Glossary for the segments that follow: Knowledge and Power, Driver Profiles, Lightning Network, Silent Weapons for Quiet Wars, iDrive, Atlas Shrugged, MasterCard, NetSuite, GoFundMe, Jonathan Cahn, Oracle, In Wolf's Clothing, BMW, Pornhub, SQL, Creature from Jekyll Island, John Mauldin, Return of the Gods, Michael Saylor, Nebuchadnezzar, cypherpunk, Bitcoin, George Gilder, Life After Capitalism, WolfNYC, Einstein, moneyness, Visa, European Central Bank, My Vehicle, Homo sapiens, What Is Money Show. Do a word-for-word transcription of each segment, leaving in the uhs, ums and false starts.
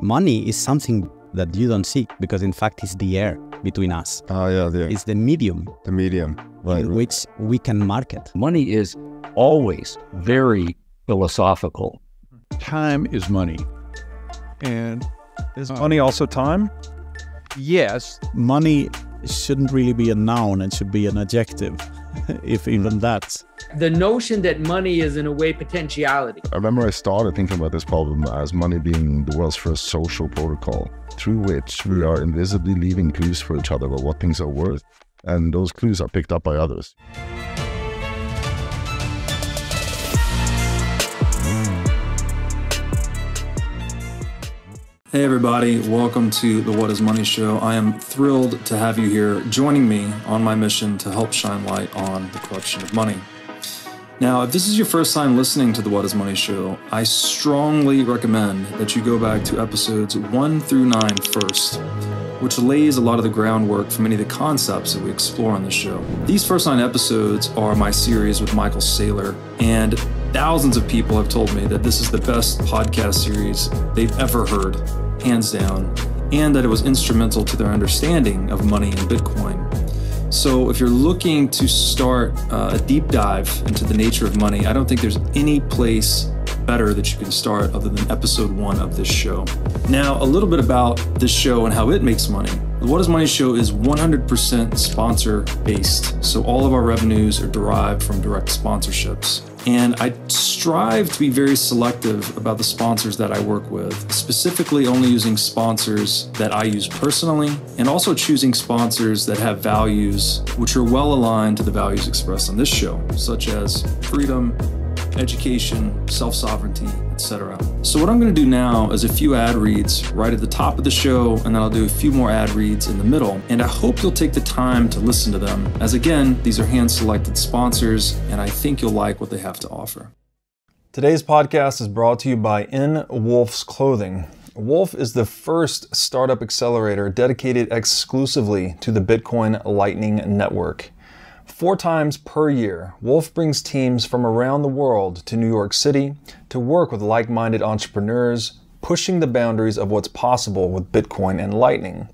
Money is something that you don't see, because in fact it's the air between us. Oh yeah, the air. It's the medium. The medium, right. In which we can market. Money is always very philosophical. Time is money. And is money also time? Yes. Money shouldn't really be a noun, it should be an adjective, if even that. The notion that money is in a way potentiality. I remember I started thinking about this problem as money being the world's first social protocol through which we are invisibly leaving clues for each other about what things are worth, and those clues are picked up by others. Hey everybody, welcome to the What Is Money Show. I am thrilled to have you here joining me on my mission to help shine light on the corruption of money. Now, if this is your first time listening to the What Is Money Show, I strongly recommend that you go back to episodes one through nine first, which lays a lot of the groundwork for many of the concepts that we explore on the show. These first nine episodes are my series with Michael Saylor, and thousands of people have told me that this is the best podcast series they've ever heard, hands down, and that it was instrumental to their understanding of money and Bitcoin. So if you're looking to start uh, a deep dive into the nature of money, I don't think there's any place better that you can start other than episode one of this show. Now, a little bit about this show and how it makes money. The What Is Money Show is one hundred percent sponsor-based, so all of our revenues are derived from direct sponsorships. And I strive to be very selective about the sponsors that I work with, specifically only using sponsors that I use personally, and also choosing sponsors that have values which are well aligned to the values expressed on this show, such as freedom, education, self-sovereignty, et cetera. So what I'm going to do now is a few ad reads right at the top of the show, and then I'll do a few more ad reads in the middle. And I hope you'll take the time to listen to them, as again, these are hand-selected sponsors, and I think you'll like what they have to offer. Today's podcast is brought to you by In Wolf's Clothing. Wolf is the first startup accelerator dedicated exclusively to the Bitcoin Lightning Network. Four times per year, Wolf brings teams from around the world to New York City to work with like-minded entrepreneurs, pushing the boundaries of what's possible with Bitcoin and Lightning.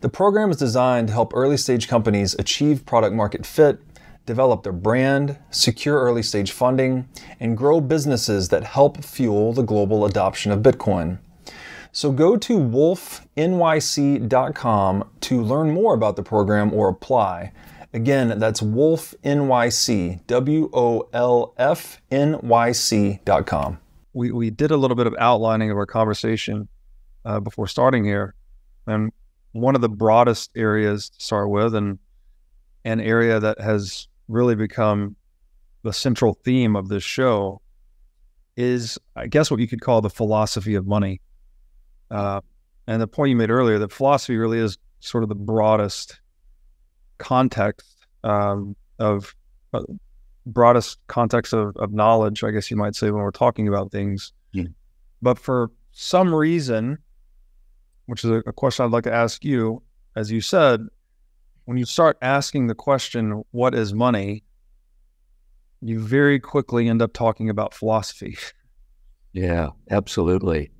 The program is designed to help early-stage companies achieve product market fit, develop their brand, secure early-stage funding, and grow businesses that help fuel the global adoption of Bitcoin. So go to wolf N Y C dot com to learn more about the program or apply. Again, that's Wolf N Y C, W O L F N Y C dot com. We, we did a little bit of outlining of our conversation uh, before starting here. And one of the broadest areas to start with, and an area that has really become the central theme of this show, is, I guess, what you could call the philosophy of money. Uh, and the point you made earlier, that philosophy really is sort of the broadest context um, of uh, broadest context of, of knowledge, I guess you might say, when we're talking about things. Yeah. But for some reason, which is a, a question I'd like to ask you, as you said, when you start asking the question, what is money? You very quickly end up talking about philosophy. Yeah, absolutely.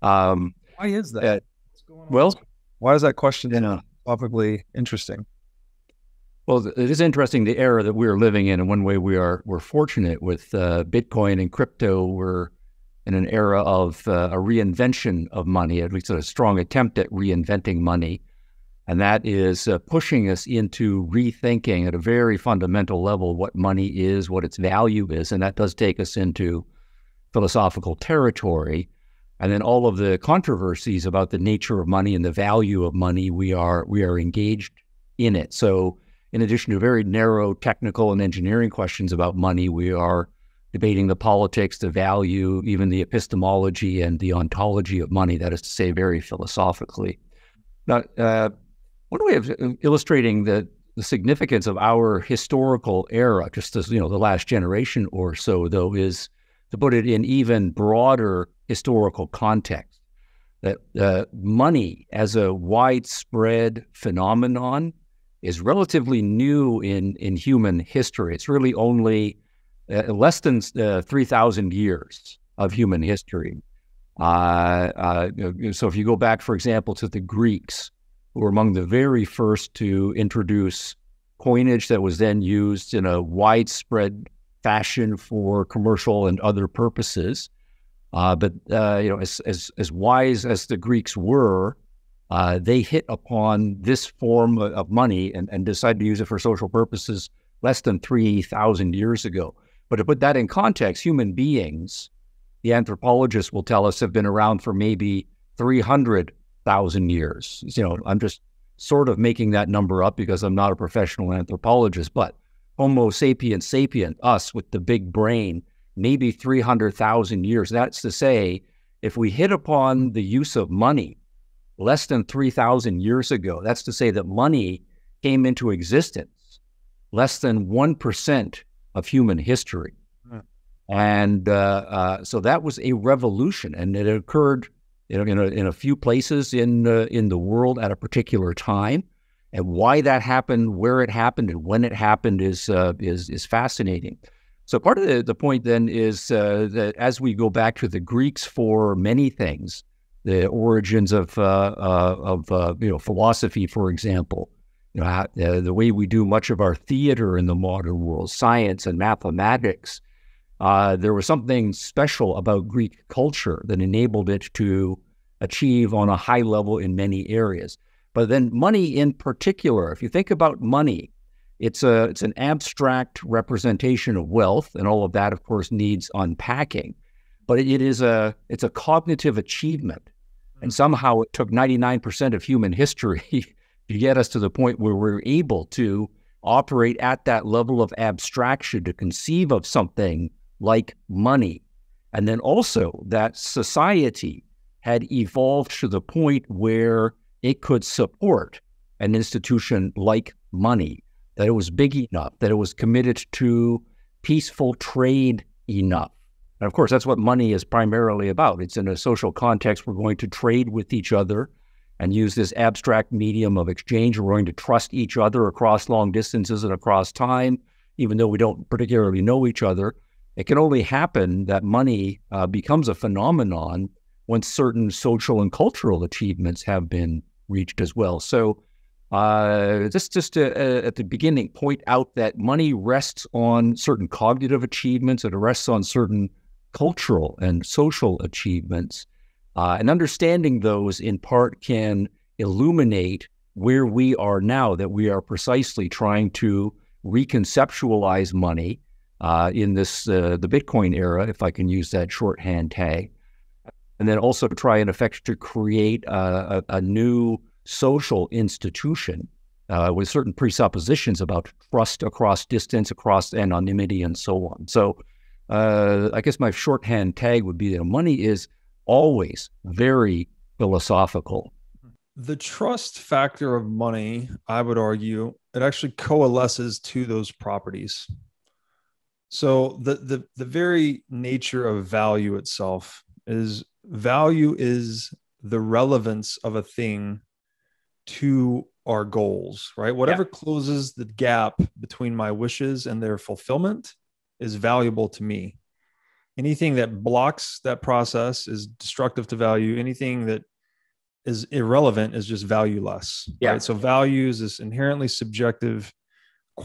Um, why is that? Uh, What's going on? Well, why is that question you know, topically interesting? Well, it is interesting, the era that we're living in, and one way we are, we're fortunate with uh, Bitcoin and crypto, we're in an era of uh, a reinvention of money, at least a strong attempt at reinventing money. And that is uh, pushing us into rethinking at a very fundamental level what money is, what its value is, and that does take us into philosophical territory. And then all of the controversies about the nature of money and the value of money, we are, we are engaged in it. So, in addition to very narrow technical and engineering questions about money, we are debating the politics, the value, even the epistemology and the ontology of money, that is to say, very philosophically. Now, uh, one way of illustrating the, the significance of our historical era, just as, you know, the last generation or so, though, is to put it in even broader historical context, that uh, money as a widespread phenomenon is relatively new in, in human history. It's really only uh, less than uh, three thousand years of human history. Uh, uh, so if you go back, for example, to the Greeks, who were among the very first to introduce coinage that was then used in a widespread fashion for commercial and other purposes. Uh, but uh, you know, as, as as wise as the Greeks were, uh, they hit upon this form of money and, and decided to use it for social purposes less than three thousand years ago. But to put that in context, human beings, the anthropologists will tell us, have been around for maybe three hundred thousand years. You know, I'm just sort of making that number up because I'm not a professional anthropologist, but Homo sapiens sapient, us with the big brain, maybe three hundred thousand years. That's to say, if we hit upon the use of money less than three thousand years ago, that's to say that money came into existence less than one percent of human history. Huh. And uh, uh, so that was a revolution, and it occurred you know, in, a, in a few places in, uh, in the world at a particular time. And why that happened, where it happened, and when it happened is, uh, is, is fascinating. So part of the, the point then is uh, that as we go back to the Greeks for many things, the origins of uh, uh, of uh, you know philosophy, for example, you know how, uh, the way we do much of our theater in the modern world, science and mathematics, uh, there was something special about Greek culture that enabled it to achieve on a high level in many areas. But then money in particular, if you think about money, It's a it's an abstract representation of wealth, and all of that, of course, needs unpacking. But it is a it's a cognitive achievement, and somehow it took ninety-nine percent of human history to get us to the point where we're able to operate at that level of abstraction, to conceive of something like money, and then also that society had evolved to the point where it could support an institution like money. That it was big enough, that it was committed to peaceful trade enough. And of course, that's what money is primarily about. It's in a social context. We're going to trade with each other and use this abstract medium of exchange. We're going to trust each other across long distances and across time, even though we don't particularly know each other. It can only happen that money uh, becomes a phenomenon once certain social and cultural achievements have been reached as well. So Uh, just just to, uh, at the beginning, point out that money rests on certain cognitive achievements. It rests on certain cultural and social achievements. Uh, and understanding those in part can illuminate where we are now, that we are precisely trying to reconceptualize money uh, in this uh, the Bitcoin era, if I can use that shorthand tag. And then also try, in effect, to create a, a, a new social institution uh, with certain presuppositions about trust across distance, across anonymity, and so on. So uh, I guess my shorthand tag would be that money is always very philosophical. The trust factor of money, I would argue, it actually coalesces to those properties. So the the, the very nature of value itself is value is the relevance of a thing to our goals, right? Whatever yeah. closes the gap between my wishes and their fulfillment is valuable to me. Anything that blocks that process is destructive to value. Anything that is irrelevant is just valueless. Yeah. Right? So value is this inherently subjective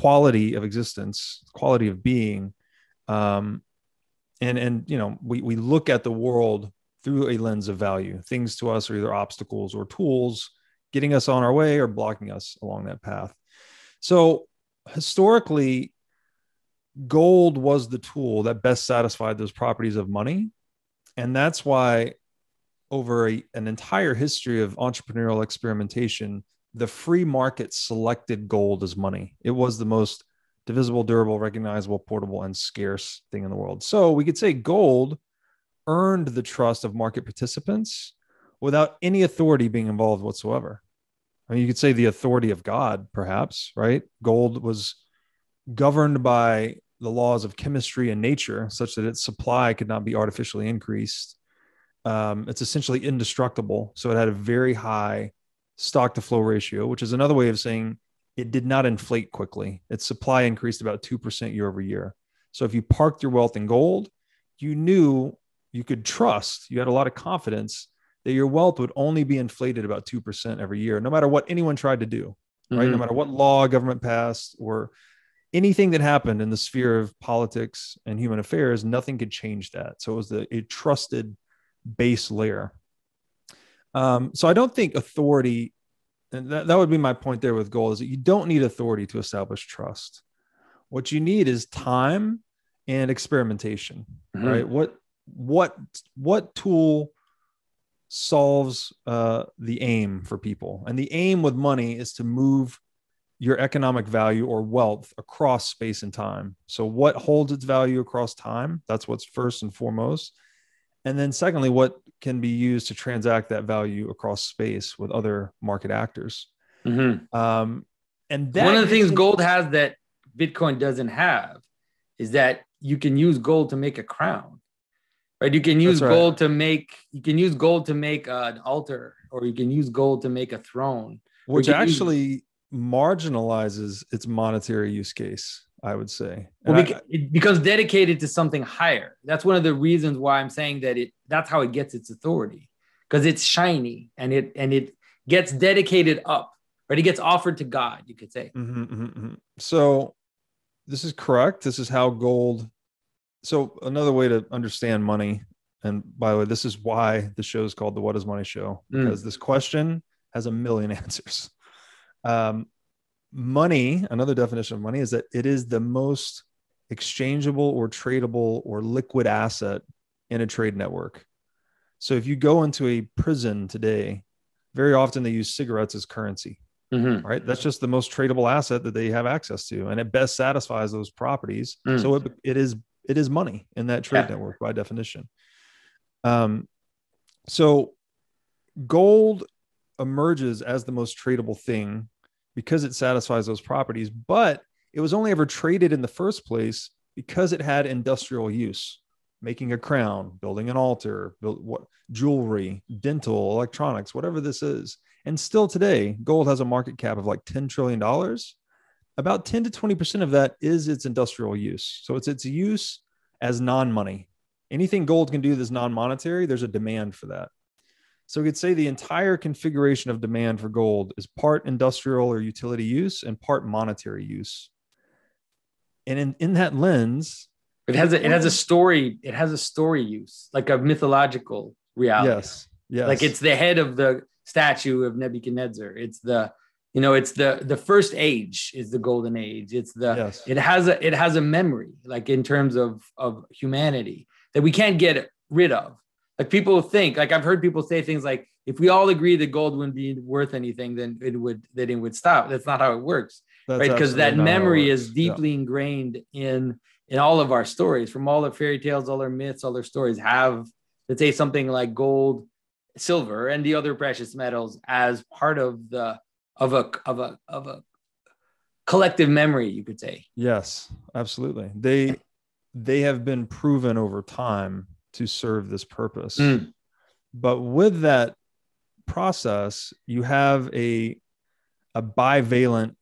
quality of existence, quality of being. Um, and, and, you know, we, we look at the world through a lens of value. Things to us are either obstacles or tools getting us on our way or blocking us along that path. So historically, gold was the tool that best satisfied those properties of money. And that's why over a, an entire history of entrepreneurial experimentation, the free market selected gold as money. It was the most divisible, durable, recognizable, portable, and scarce thing in the world. So we could say gold earned the trust of market participants without any authority being involved whatsoever. I mean, you could say the authority of God, perhaps, right? Gold was governed by the laws of chemistry and nature, such that its supply could not be artificially increased. Um, it's essentially indestructible. So it had a very high stock to flow ratio, which is another way of saying it did not inflate quickly. Its supply increased about two percent year over year. So if you parked your wealth in gold, you knew you could trust, you had a lot of confidence that your wealth would only be inflated about two percent every year, no matter what anyone tried to do, right? Mm-hmm. No matter what law government passed or anything that happened in the sphere of politics and human affairs, nothing could change that. So it was the, a trusted base layer. Um, so I don't think authority, and that, that would be my point there with gold, is that you don't need authority to establish trust. What you need is time and experimentation, mm-hmm. right? What, what, what tool solves uh, the aim for people? And the aim with money is to move your economic value or wealth across space and time. So what holds its value across time? That's what's first and foremost. And then secondly, what can be used to transact that value across space with other market actors? Mm-hmm. Um, and that one of the things gold has that Bitcoin doesn't have is that you can use gold to make a crown, right? You can use right. gold to make, you can use gold to make an altar, or you can use gold to make a throne, which actually use- marginalizes its monetary use case, I would say. Well, I, it becomes dedicated to something higher. That's one of the reasons why I'm saying that it, that's how it gets its authority, because it's shiny and it, and it gets dedicated up, right? It gets offered to God, you could say. Mm-hmm, mm-hmm, mm-hmm. So this is correct. This is how gold. So another way to understand money. And by the way, this is why the show is called the What Is Money Show, because mm. this question has a million answers. Um, money, another definition of money, is that it is the most exchangeable or tradable or liquid asset in a trade network. So if you go into a prison today, very often they use cigarettes as currency, mm-hmm. right? That's just the most tradable asset that they have access to. And it best satisfies those properties. Mm. So it, it is, it is money in that trade yeah. network by definition. Um, so gold emerges as the most tradable thing because it satisfies those properties, but it was only ever traded in the first place because it had industrial use, making a crown, building an altar, build, what, jewelry, dental, electronics, whatever this is. And still today, gold has a market cap of like ten trillion dollars. About ten to twenty percent of that is its industrial use. So it's its use as non-money. Anything gold can do that's non-monetary, there's a demand for that. So we could say the entire configuration of demand for gold is part industrial or utility use and part monetary use. And in, in that lens, it has a, it has a story. It has a story use, like a mythological reality. Yes, yes. Like it's the head of the statue of Nebuchadnezzar. It's the, you know, it's the the first age is the golden age. It's the yes. it has a it has a memory, like in terms of of humanity, that we can't get rid of. Like people think, like I've heard people say things like, if we all agree that gold wouldn't be worth anything, then it would, then it would stop. That's not how it works, That's right? Because that memory is deeply yeah. ingrained in, in all of our stories, from all the fairy tales, all our myths, all our stories have, let's say something like gold, silver, and the other precious metals as part of the, of a, of a, of a collective memory, you could say. Yes, absolutely. They, they have been proven over time to serve this purpose. Mm. But with that process, you have a, a bivalent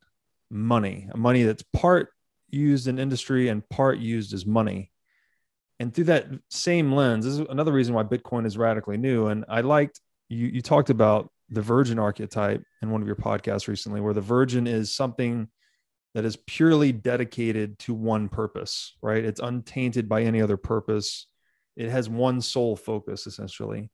money, a money that's part used in industry and part used as money. And through that same lens, this is another reason why Bitcoin is radically new. And I liked, you, you talked about the virgin archetype in one of your podcasts recently, where the virgin is something that is purely dedicated to one purpose, right? It's untainted by any other purpose. It has one sole focus, essentially.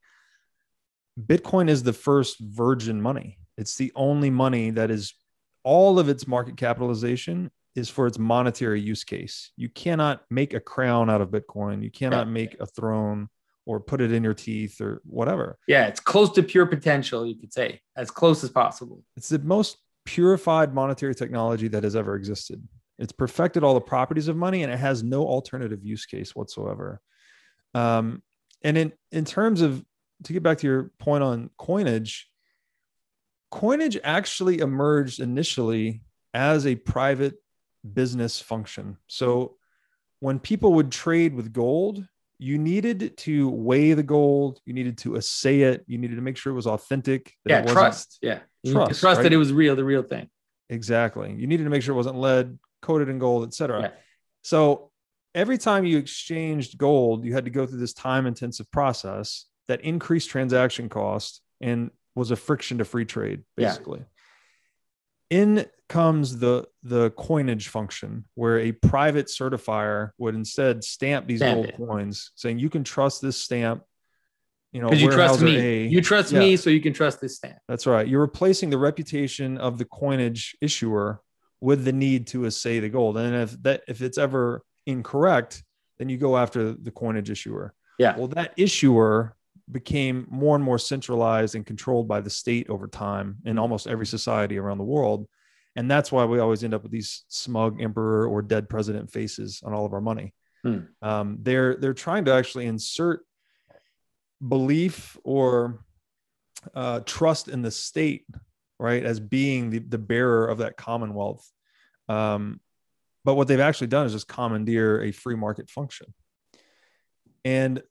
Bitcoin is the first virgin money. It's the only money that is, all of its market capitalization is for its monetary use case. You cannot make a crown out of Bitcoin. You cannot make a throne or put it in your teeth or whatever. Yeah, it's close to pure potential, you could say, as close as possible. It's the most purified monetary technology that has ever existed. It's perfected all the properties of money, and it has no alternative use case whatsoever. Um, and in, in terms of, to get back to your point on coinage, coinage actually emerged initially as a private business function. So when people would trade with gold, you needed to weigh the gold, you needed to assay it, you needed to make sure it was authentic. That yeah, it trust. Yeah. Trust, trust right? that it was real, the real thing. Exactly. You needed to make sure it wasn't lead, coated in gold, et cetera. Yeah. So every time you exchanged gold, you had to go through this time-intensive process that increased transaction costs and was a friction to free trade, basically. Yeah. In comes the the coinage function, where a private certifier would instead stamp these stamp gold it. coins, saying you can trust this stamp. You know, because you trust me, a. you trust yeah. me, so you can trust this stamp. That's right. You're replacing the reputation of the coinage issuer with the need to assay the gold. And if that, if it's ever incorrect, then you go after the coinage issuer. Yeah. Well, that issuer became more and more centralized and controlled by the state over time in almost every society around the world. And that's why we always end up with these smug emperor or dead president faces on all of our money. Hmm. Um, they're, they're trying to actually insert belief or uh, trust in the state, right, as being the, the bearer of that commonwealth. Um, but what they've actually done is just commandeer a free market function. And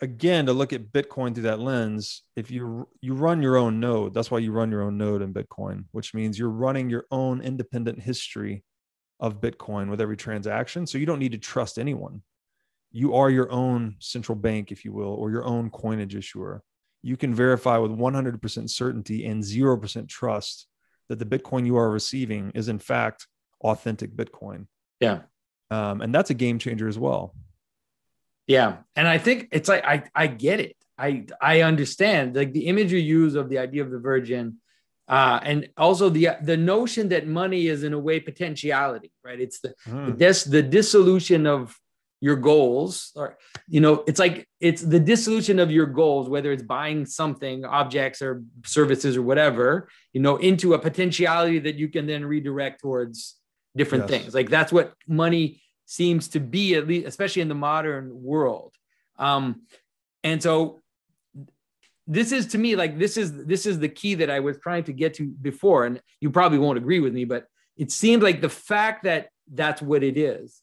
again, to look at Bitcoin through that lens, if you you run your own node, that's why you run your own node in Bitcoin, which means you're running your own independent history of Bitcoin with every transaction. So you don't need to trust anyone. You are your own central bank, if you will, or your own coinage issuer. You can verify with one hundred percent certainty and zero percent trust that the Bitcoin you are receiving is in fact authentic Bitcoin. Yeah. Um, and that's a game changer as well. Yeah. And I think it's like, I, I get it. I, I understand, like, the image you use of the idea of the virgin, uh, and also the, the notion that money is in a way potentiality, right? It's the, mm. this, the dissolution of your goals, or, you know, it's like, it's the dissolution of your goals, whether it's buying something, objects or services or whatever, you know, into a potentiality that you can then redirect towards different yes. things. Like, that's what money seems to be, at least, especially in the modern world. Um, and so this is, to me, like, this is, this is the key that I was trying to get to before. And you probably won't agree with me, but it seems like the fact that that's what it is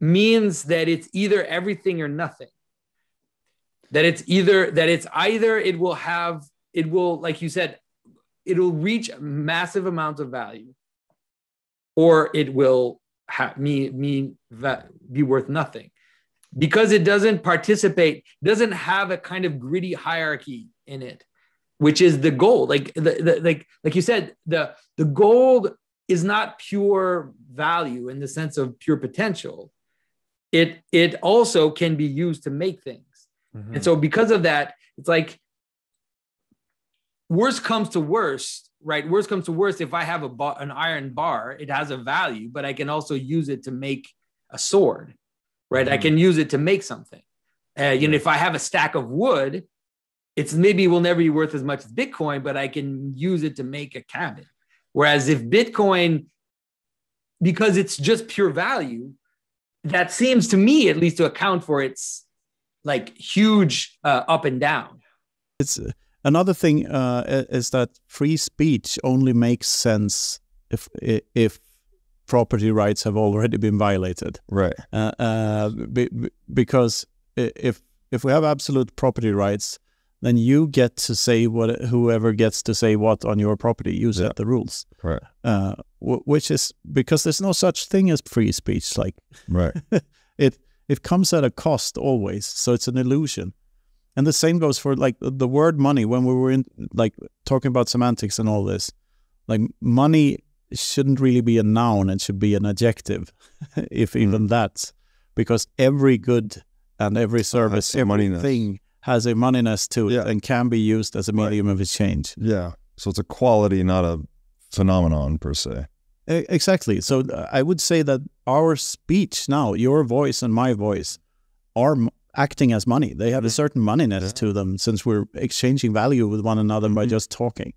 means that it's either everything or nothing. That it's either, that it's either it will have, it will, like you said, it will reach massive amounts of value, or it will ha- mean, mean that be worth nothing, because it doesn't participate, doesn't have a kind of gritty hierarchy in it, which is the gold. Like, the, the, like, like you said, the, the gold is not pure value in the sense of pure potential. It, it also can be used to make things. Mm-hmm. And so because of that, it's like, worst comes to worst, right? Worst comes to worst, if I have a bar, an iron bar, it has a value, but I can also use it to make a sword, right? Mm-hmm. I can use it to make something. Uh, you know, if I have a stack of wood, it's maybe will never be worth as much as Bitcoin, but I can use it to make a cabin. Whereas if Bitcoin, because it's just pure value, that seems to me, at least, to account for its like huge uh, up and down. It's uh, another thing uh, is that free speech only makes sense if if property rights have already been violated, right? Uh, uh, be, be, because if if we have absolute property rights, then you get to say what whoever gets to say what on your property. You set yeah. the rules, right? Uh, w which is because there's no such thing as free speech. Like, right? it it comes at a cost always, so it's an illusion. And the same goes for like the word money. When we were in like talking about semantics and all this, like money shouldn't really be a noun; it should be an adjective, if mm. even that, because every good and every service, oh, every thing. has a moneyness to it yeah. and can be used as a medium right. of exchange. Yeah. So it's a quality, not a phenomenon per se. Exactly. So I would say that our speech now, your voice and my voice, are acting as money. They have mm-hmm. a certain moneyness yeah. to them, since we're exchanging value with one another mm-hmm. by just talking.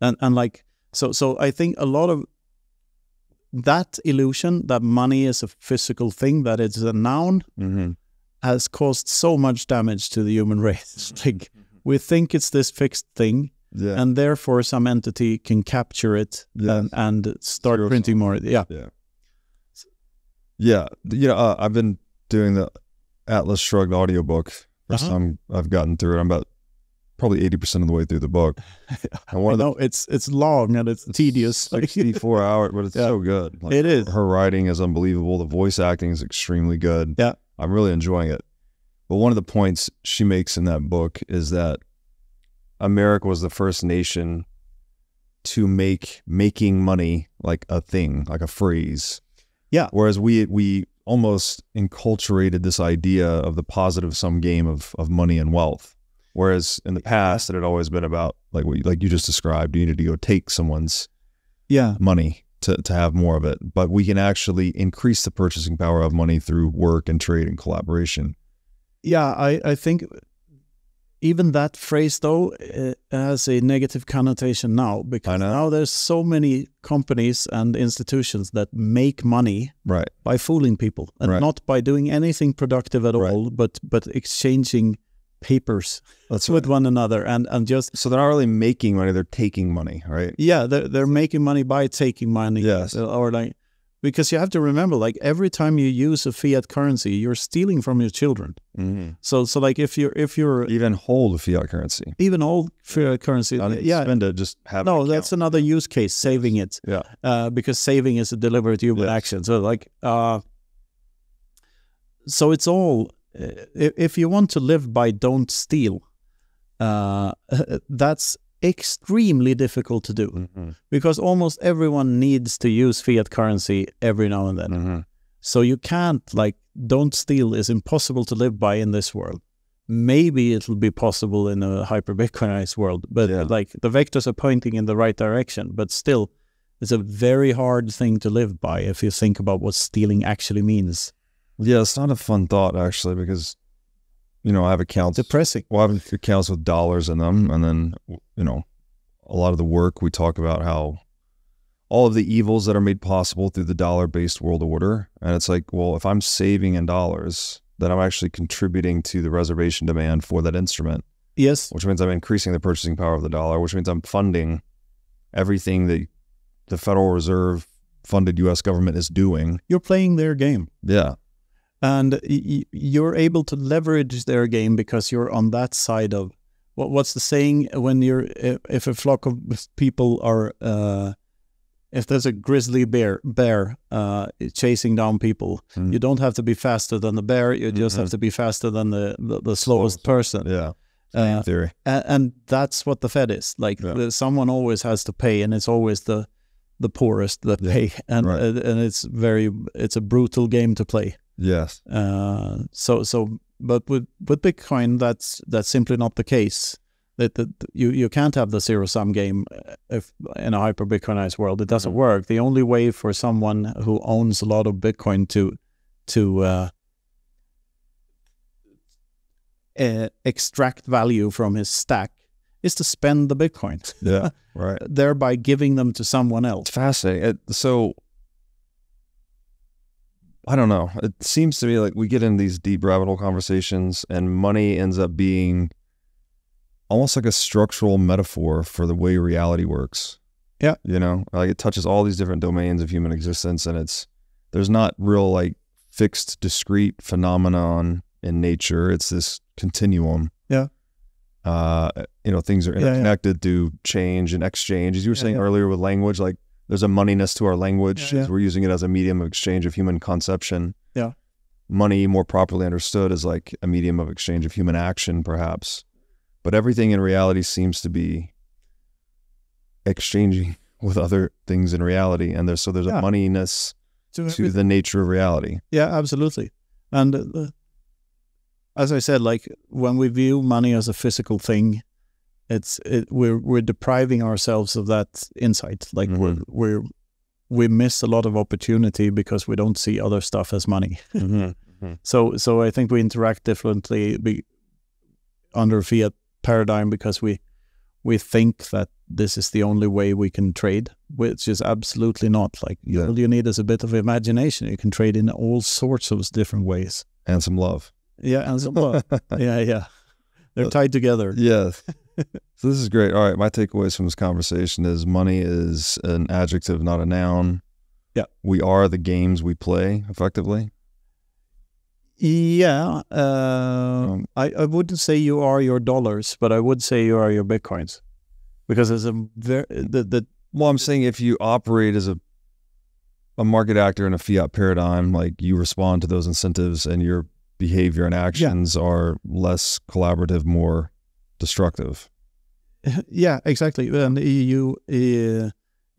And, and like, so, so I think a lot of that illusion that money is a physical thing, that it's a noun, mm-hmm. has caused so much damage to the human race. Like, we think it's this fixed thing, yeah. and therefore some entity can capture it yes. and, and start Zero printing song. more. Yeah, yeah, yeah. You know, uh, I've been doing the Atlas Shrugged audiobook. First uh-huh. time I've gotten through it. I'm about probably eighty percent of the way through the book. And one of the, I know, it's it's long and it's, it's tedious. sixty-four hours, but it's yeah. so good. Like, it is. Her writing is unbelievable. The voice acting is extremely good. Yeah. I'm really enjoying it. But one of the points she makes in that book is that America was the first nation to make making money like a thing, like a phrase. Yeah. Whereas we we almost enculturated this idea of the positive sum game of of money and wealth. Whereas in the past, it had always been about like what you, like you just described. You needed to go take someone's yeah money to to have more of it. But we can actually increase the purchasing power of money through work and trade and collaboration. Yeah, I I think even that phrase though has a negative connotation now, because now there's so many companies and institutions that make money right by fooling people and right. not by doing anything productive at right. all, but but exchanging papers That's with right. one another and and just so they're not really making money, they're taking money, right? Yeah, they're they're making money by taking money. Yes, or like because you have to remember, like every time you use a fiat currency, you're stealing from your children. Mm-hmm. So so like if you're if you're even hold fiat currency, even hold fiat currency, I yeah, spend it, just have no. That's another use case, saving it. Yeah, uh, because saving is a deliberate human yes. action. So like uh, so it's all. If you want to live by don't steal, uh, that's extremely difficult to do mm-hmm. because almost everyone needs to use fiat currency every now and then. Mm-hmm. So you can't like don't steal is impossible to live by in this world. Maybe it'll be possible in a hyper Bitcoinized world, but yeah. like the vectors are pointing in the right direction, but still it's a very hard thing to live by if you think about what stealing actually means. Yeah, it's not a fun thought, actually, because, you know, I have accounts. Depressing. Well, I have accounts with dollars in them, and then, you know, a lot of the work we talk about how all of the evils that are made possible through the dollar-based world order, and it's like, well, if I'm saving in dollars, then I'm actually contributing to the reservation demand for that instrument. Yes. Which means I'm increasing the purchasing power of the dollar, which means I'm funding everything that the Federal Reserve funded U S government is doing. You're playing their game. Yeah. And you're able to leverage their game because you're on that side of what? What's the saying when you're if a flock of people are uh, if there's a grizzly bear bear uh, chasing down people, mm. you don't have to be faster than the bear. You just mm-hmm. have to be faster than the the, the slowest person. Yeah, uh, theory. And, and that's what the Fed is like. Yeah. Someone always has to pay, and it's always the the poorest that yeah. pay, and right. uh, and it's very it's a brutal game to play. Yes. Uh, so, so, but with with Bitcoin, that's that's simply not the case. That, that you you can't have the zero sum game if in a hyper Bitcoinized world. It doesn't mm-hmm. work. The only way for someone who owns a lot of Bitcoin to to uh, uh, extract value from his stack is to spend the Bitcoin. Yeah. Right. Thereby giving them to someone else. Fascinating. So. I don't know. It seems to me like we get in these deep rabbit hole conversations and money ends up being almost like a structural metaphor for the way reality works. Yeah. You know, like it touches all these different domains of human existence, and it's, there's not real like fixed, discrete phenomenon in nature. It's this continuum. Yeah. Uh, you know, things are interconnected yeah, yeah. through change and exchange. As you were yeah, saying yeah. earlier with language, like, there's a moneyness to our language. Yeah, yeah. We're using it as a medium of exchange of human conception. Yeah, money, more properly understood, is like a medium of exchange of human action, perhaps. But everything in reality seems to be exchanging with other things in reality, and there's so there's yeah. a moneyness to, to the nature of reality. Yeah, absolutely. And uh, as I said, like when we view money as a physical thing. It's it, we're we're depriving ourselves of that insight. Like mm-hmm. we're we're we miss a lot of opportunity because we don't see other stuff as money. mm-hmm. Mm-hmm. So so I think we interact differently be, under fiat paradigm because we we think that this is the only way we can trade, which is absolutely not. Like yeah. all you need is a bit of imagination. You can trade in all sorts of different ways and some love. Yeah, and some love. yeah, yeah. They're tied together. Yes. So this is great. All right. My takeaways from this conversation is money is an adjective, not a noun. Yeah. We are the games we play, effectively. Yeah, uh, um, I, I wouldn't say you are your dollars, but I would say you are your bitcoins, because there's a very the the. Well, I'm saying if you operate as a a market actor in a fiat paradigm, like you respond to those incentives, and your behavior and actions yeah. are less collaborative, more destructive. Yeah, exactly. And you uh,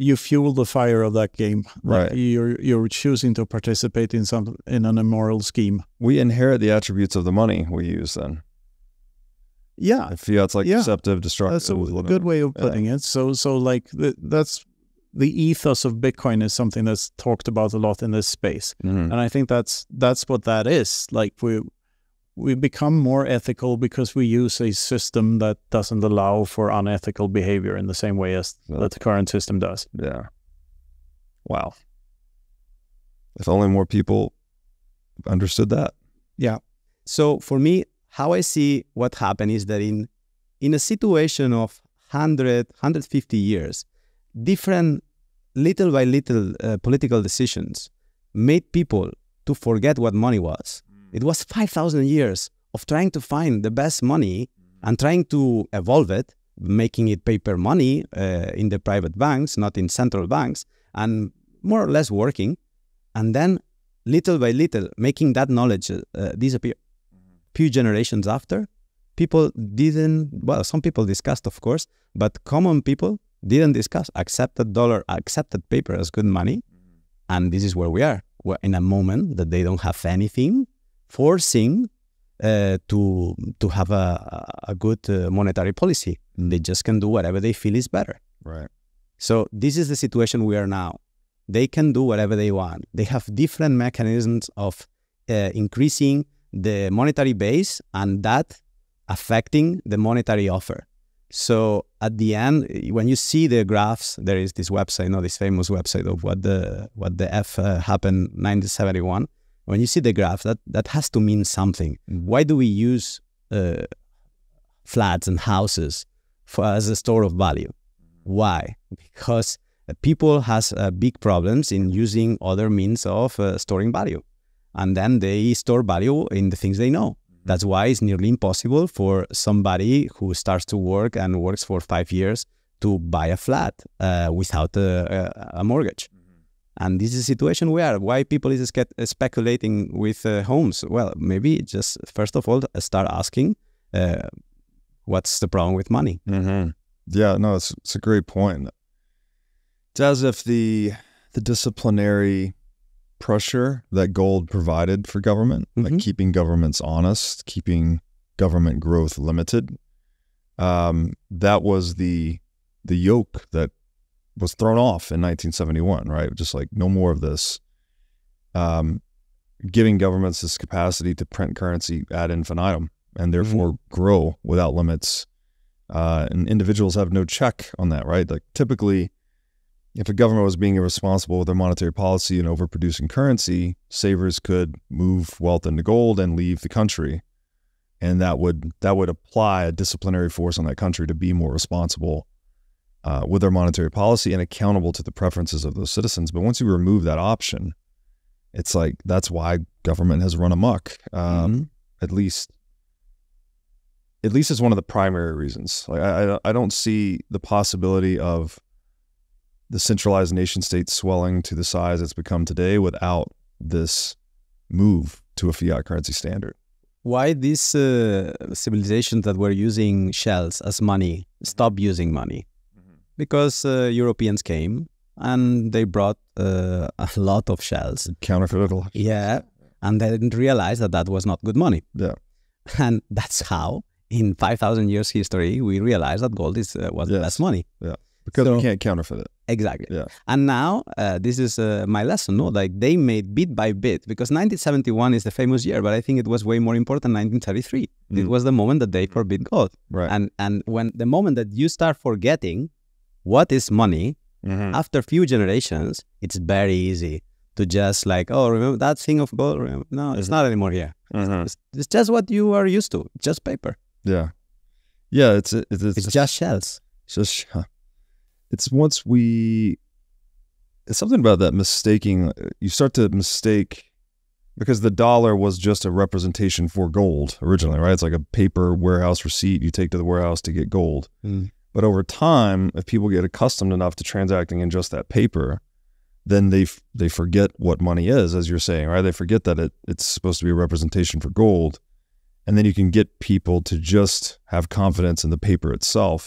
you fuel the fire of that game. Right. Like you're you're choosing to participate in some in an immoral scheme. We inherit the attributes of the money we use. Then. Yeah, if fiat's like yeah. deceptive, destructive. That's a good way of putting yeah. it. So, so like the, that's the ethos of Bitcoin is something that's talked about a lot in this space, mm-hmm. and I think that's that's what that is. Like we. We become more ethical because we use a system that doesn't allow for unethical behavior in the same way as well, that the current system does. Yeah. Wow. If only more people understood that. Yeah. So for me, how I see what happened is that in in a situation of one hundred, one hundred fifty years, different little by little uh, political decisions made people to forget what money was. It was five thousand years of trying to find the best money and trying to evolve it, making it paper money uh, in the private banks, not in central banks, and more or less working. And then little by little, making that knowledge uh, disappear. Few generations after, people didn't, well, some people discussed, of course, but common people didn't discuss, accepted dollar, accepted paper as good money. And this is where we are. We're in a moment that they don't have anything, forcing uh, to to have a a good uh, monetary policy. They just can do whatever they feel is better. Right. So this is the situation we are now. They can do whatever they want. They have different mechanisms of uh, increasing the monetary base and that affecting the monetary offer. So at the end, when you see the graphs, there is this website, no, this famous website of what the what the F uh, happened nineteen seventy-one. When you see the graph, that, that has to mean something. Why do we use uh, flats and houses for, as a store of value? Why? Because uh, people has uh, big problems in using other means of uh, storing value. And then they store value in the things they know. That's why it's nearly impossible for somebody who starts to work and works for five years to buy a flat uh, without a, a mortgage. And this is the situation we are. Why people is speculating with uh, homes? Well, maybe just first of all, start asking uh, what's the problem with money? Mm-hmm. Yeah, no, it's, it's a great point. It's as if the, the disciplinary pressure that gold provided for government, mm-hmm. like keeping governments honest, keeping government growth limited, um, that was the, the yoke that was thrown off in nineteen seventy-one, right? Just like no more of this, um, giving governments this capacity to print currency ad infinitum and therefore mm-hmm. grow without limits. Uh, and individuals have no check on that, right? Like typically if a government was being irresponsible with their monetary policy and overproducing currency, savers could move wealth into gold and leave the country. And that would, that would apply a disciplinary force on that country to be more responsible Uh, with their monetary policy and accountable to the preferences of those citizens. But once you remove that option, it's like, that's why government has run amok. Um, mm-hmm. At least, at least it's one of the primary reasons. Like I, I don't see the possibility of the centralized nation state swelling to the size it's become today without this move to a fiat currency standard. Why these uh, civilizations that were using shells as money stop using money? Because uh, Europeans came and they brought uh, a lot of shells. Counterfeit. Yeah. And they didn't realize that that was not good money. Yeah. And that's how in five thousand years history, we realized that gold is, uh, was yes. the best money. Yeah. Because so, we can't counterfeit it. Exactly. Yeah. And now uh, this is uh, my lesson. No, like they made bit by bit, because nineteen seventy-one is the famous year, but I think it was way more important nineteen thirty-three. Mm. It was the moment that they forbid gold. Right. And, and when the moment that you start forgetting what is money? Mm-hmm. After a few generations, it's very easy to just like, oh, remember that thing of gold? Remember? No, it's mm-hmm. not anymore here. Mm-hmm. it's, it's just what you are used to, just paper. Yeah. Yeah, it's... It's, it's, it's just shells. Just, it's once we... It's something about that mistaking. You start to mistake Because the dollar was just a representation for gold originally, right? It's like a paper warehouse receipt you take to the warehouse to get gold. Mm. But over time, if people get accustomed enough to transacting in just that paper, then they f they forget what money is, as you're saying, right? They forget that it it's supposed to be a representation for gold. And then you can get people to just have confidence in the paper itself.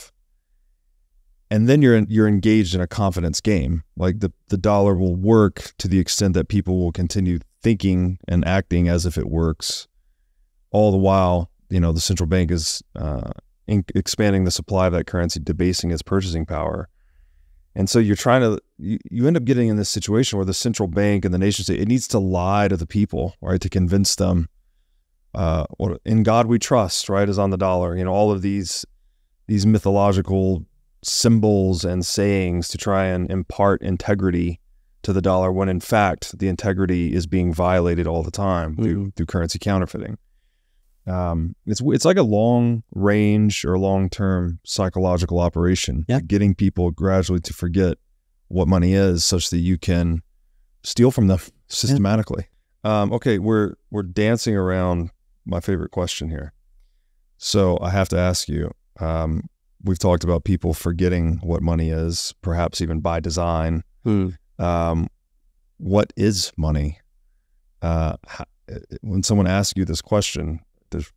And then you're in, you're engaged in a confidence game. Like the, the dollar will work to the extent that people will continue thinking and acting as if it works, all the while, you know, the central bank is uh, in expanding the supply of that currency, debasing its purchasing power. And so you're trying to, you, you end up getting in this situation where the central bank and the nation state, it needs to lie to the people, right, to convince them, uh, or in God we trust, right, is on the dollar, you know, all of these, these mythological symbols and sayings to try and impart integrity to the dollar, when in fact the integrity is being violated all the time through, mm-hmm. through currency counterfeiting. Um, it's it's like a long range or long term psychological operation, yeah. getting people gradually to forget what money is, such that you can steal from them systematically. Yeah. Um, okay, we're we're dancing around my favorite question here, so I have to ask you. Um, we've talked about people forgetting what money is, perhaps even by design. Hmm. Um, what is money? Uh, how, when someone asks you this question, there's,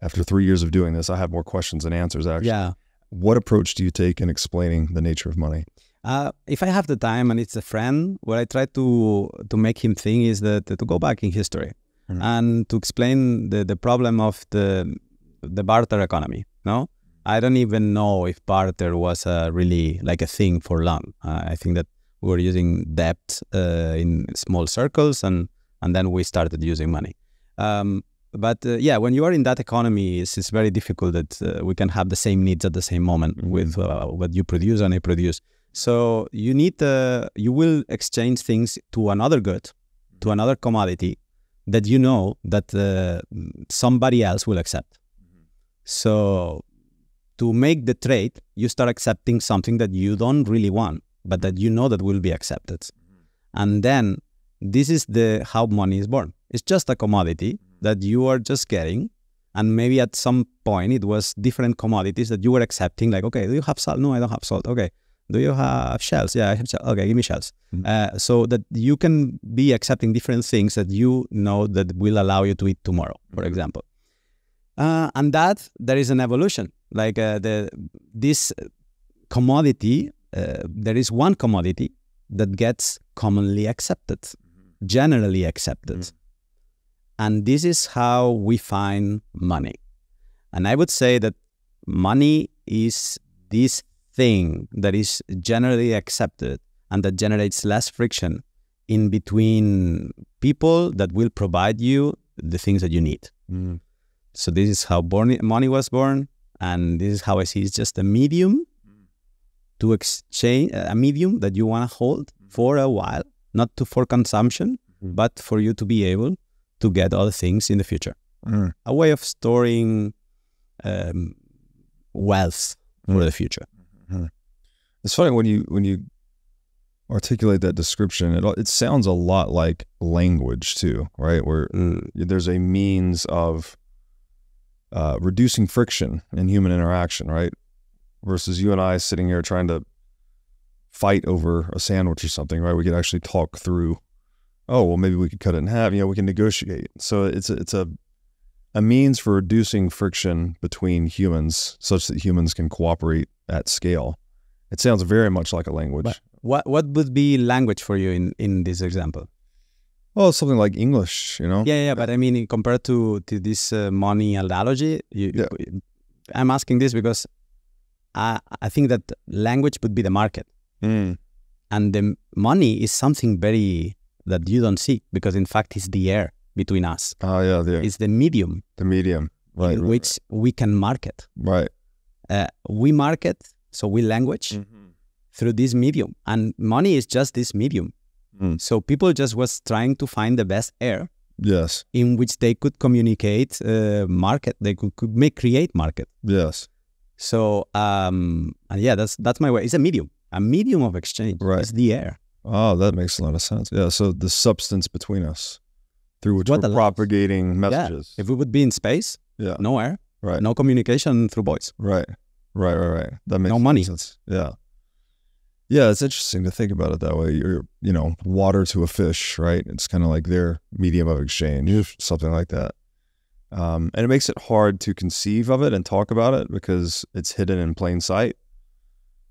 after three years of doing this, I have more questions than answers, actually. Yeah. What approach do you take in explaining the nature of money? Uh, if I have the time and it's a friend, what I try to, to make him think is that to go back in history mm-hmm. and to explain the, the problem of the, the barter economy, no? I don't even know if barter was uh, really like a thing for long. Uh, I think that we were using debt uh, in small circles, and and then we started using money. Um, but uh, yeah, when you are in that economy, it's, it's very difficult that uh, we can have the same needs at the same moment mm-hmm. with uh, what you produce and I produce. So you need uh, you will exchange things to another good, to another commodity that you know that uh, somebody else will accept. So to make the trade, you start accepting something that you don't really want, but that you know that will be accepted. And then this is the how money is born. It's just a commodity that you are just getting, and maybe at some point it was different commodities that you were accepting, like, okay, do you have salt? No, I don't have salt. Okay, do you have shells? Yeah, I have shells. Okay, give me shells. Mm-hmm. uh, so that you can be accepting different things that you know that will allow you to eat tomorrow, for example. Uh, and that there is an evolution. Like uh, the this commodity, uh, there is one commodity that gets commonly accepted, generally accepted. Mm-hmm. And this is how we find money. And I would say that money is this thing that is generally accepted and that generates less friction in between people that will provide you the things that you need. Mm. So this is how born money was born. And this is how I see it's just a medium to exchange, a medium that you want to hold for a while, not to for consumption, but for you to be able to get other things in the future. Mm. A way of storing um, wealth for mm. the future. Mm-hmm. It's funny when you when you articulate that description, it, it sounds a lot like language too, right? Where mm. there's a means of Uh, reducing friction in human interaction, right? Versus you and I sitting here trying to fight over a sandwich or something, right? We could actually talk through, oh, well, maybe we could cut it in half, you know, we can negotiate. So it's a, it's a, a means for reducing friction between humans such that humans can cooperate at scale. It sounds very much like a language. But what, what would be language for you in, in this example? Well, something like English, you know? Yeah, yeah, but I mean, compared to, to this uh, money analogy, you, yeah. I'm asking this because I, I think that language would be the market. Mm. And the money is something very, that you don't see, because in fact, it's the air between us. Oh, yeah, the air. It's the medium. The medium, right. In right, which right. we can market. Right. Uh, we market, so we language mm-hmm. through this medium. And money is just this medium. Mm. So people just was trying to find the best air, yes, in which they could communicate uh, market. They could, could make create market. Yes. So um, and yeah, that's that's my way. It's a medium, a medium of exchange. Right. It's the air. Oh, that makes a lot of sense. Yeah. So the substance between us, through which what we're propagating messages. Yeah. If we would be in space, yeah, no air, right, no communication through voice, right, right, right, right. That makes no money. Sense. Yeah, yeah. It's interesting to think about it that way. You're, you know, water to a fish, right? It's kind of like their medium of exchange, something like that. Um, and it makes it hard to conceive of it and talk about it because it's hidden in plain sight.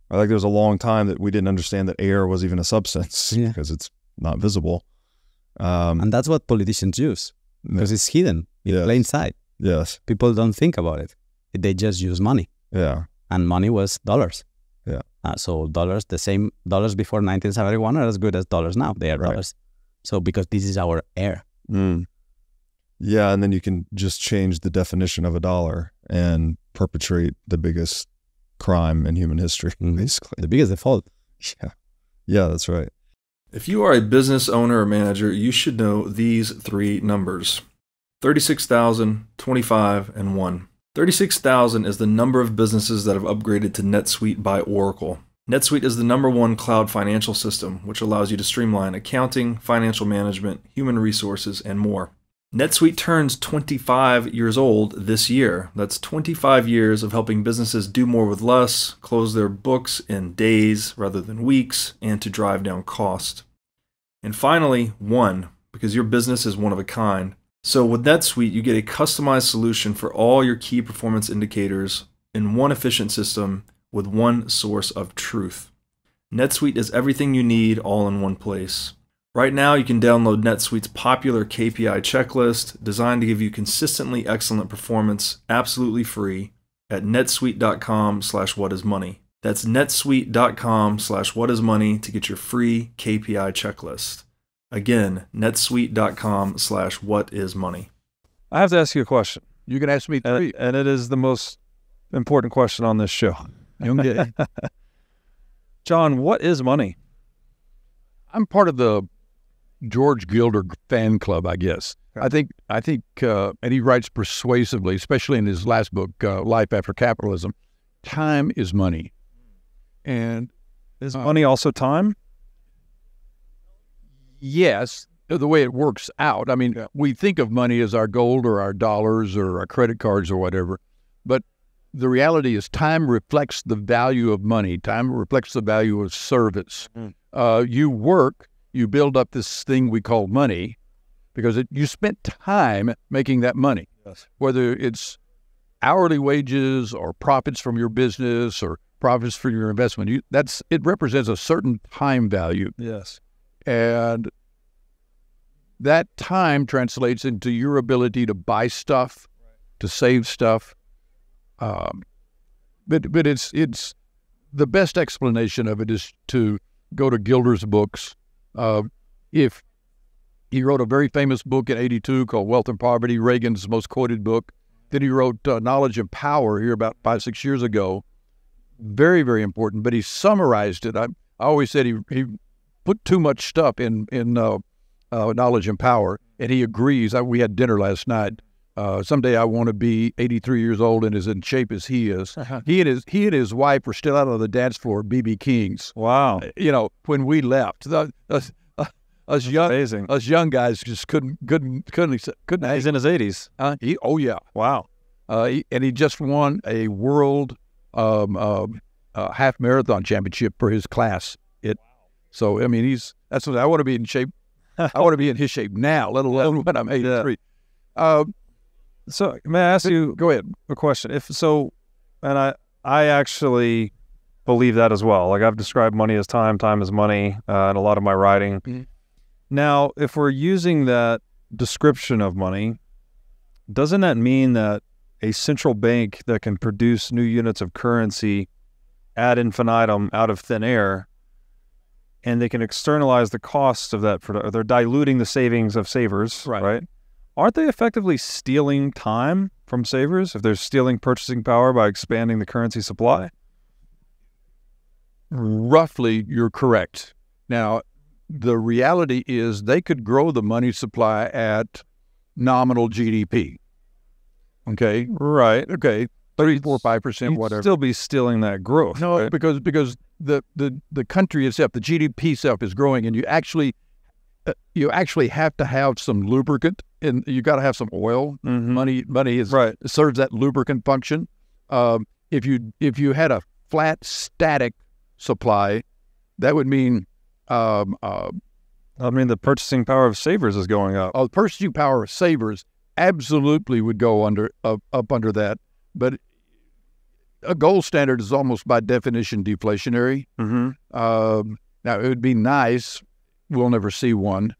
I think there was a long time that we didn't understand that air was even a substance, yeah, because it's not visible. Um, and that's what politicians use, because yeah, it's hidden in yes, plain sight. Yes. People don't think about it. They just use money. Yeah. And money was dollars. Yeah. Uh, so dollars, the same dollars before nineteen seventy-one are as good as dollars now. They are right, dollars. So because this is our air. Mm. Yeah. And then you can just change the definition of a dollar and perpetrate the biggest crime in human history, mm-hmm, basically. The biggest default. Yeah. Yeah, that's right. If you are a business owner or manager, you should know these three numbers: thirty-six thousand, twenty-five, and one. thirty-six thousand is the number of businesses that have upgraded to NetSuite by Oracle. NetSuite is the number one cloud financial system, which allows you to streamline accounting, financial management, human resources, and more. NetSuite turns twenty-five years old this year. That's twenty-five years of helping businesses do more with less, close their books in days rather than weeks, and to drive down cost. And finally, one, because your business is one of a kind. So with NetSuite, you get a customized solution for all your key performance indicators in one efficient system with one source of truth. NetSuite is everything you need all in one place. Right now, you can download NetSuite's popular K P I checklist designed to give you consistently excellent performance absolutely free at netsuite dot com slash what is money. That's netsuite dot com slash what is money to get your free K P I checklist. Again, netsuite dot com slash what is money. I have to ask you a question. You can ask me three. And, and it is the most important question on this show. You don't get it. John, what is money? I'm part of the George Gilder fan club, I guess. I think, I think, uh, and he writes persuasively, especially in his last book, uh, Life After Capitalism. Time is money. And is uh, money also time? Yes, the way it works out. I mean, yeah, we think of money as our gold or our dollars or our credit cards or whatever, but the reality is time reflects the value of money. Time reflects the value of service. Mm. Uh, you work, you build up this thing we call money because it, you spent time making that money, yes, whether it's hourly wages or profits from your business or profits from your investment. You, that's, it represents a certain time value. Yes. And that time translates into your ability to buy stuff, to save stuff. Um, but but it's, it's the best explanation of it is to go to Gilder's books. Uh, if he wrote a very famous book in eighty-two called Wealth and Poverty, Reagan's most quoted book. Then he wrote uh, Knowledge and Power here about five, six years ago. Very, very important, but he summarized it. I, I always said he, he put too much stuff in, in uh, uh, Knowledge and Power, and he agrees. I, we had dinner last night. Uh, someday I want to be eighty-three years old and as in shape as he is. Uh-huh. He and his he and his wife were still out on the dance floor at B B Kings. Wow! You know, when we left, the, us, uh, us young amazing. us young guys just couldn't couldn't couldn't couldn't. He's in his eighties. Uh, he oh yeah. Wow. Uh, he, and he just won a world um, uh, uh, half marathon championship for his class. It. Wow. So I mean, he's that's what I want to be in shape. I want to be in his shape now, let alone when I'm eighty-three. Yeah. Uh, So may I ask you go ahead a question? If so, and I I actually believe that as well. Like I've described money as time, time as money, uh, in a lot of my writing. Mm-hmm. Now, if we're using that description of money, doesn't that mean that a central bank that can produce new units of currency ad infinitum out of thin air, and they can externalize the costs of that, or they're diluting the savings of savers, right? right? Aren't they effectively stealing time from savers if they're stealing purchasing power by expanding the currency supply? Roughly, you're correct. Now, the reality is they could grow the money supply at nominal G D P. Okay? Right. Okay. Three, four, five percent, whatever. You'd still be stealing that growth. No, right? because because the, the, the country itself, the G D P itself is growing, and you actually you actually have to have some lubricant, and you got to have some oil. Mm-hmm. Money, money is right. serves that lubricant function. Um, if you if you had a flat static supply, that would mean, um, uh, I mean, the purchasing power of savers is going up. Oh, the purchasing power of savers absolutely would go under uh, up under that. But a gold standard is almost by definition deflationary. Mm-hmm. Um, now it would be nice. We'll never see one.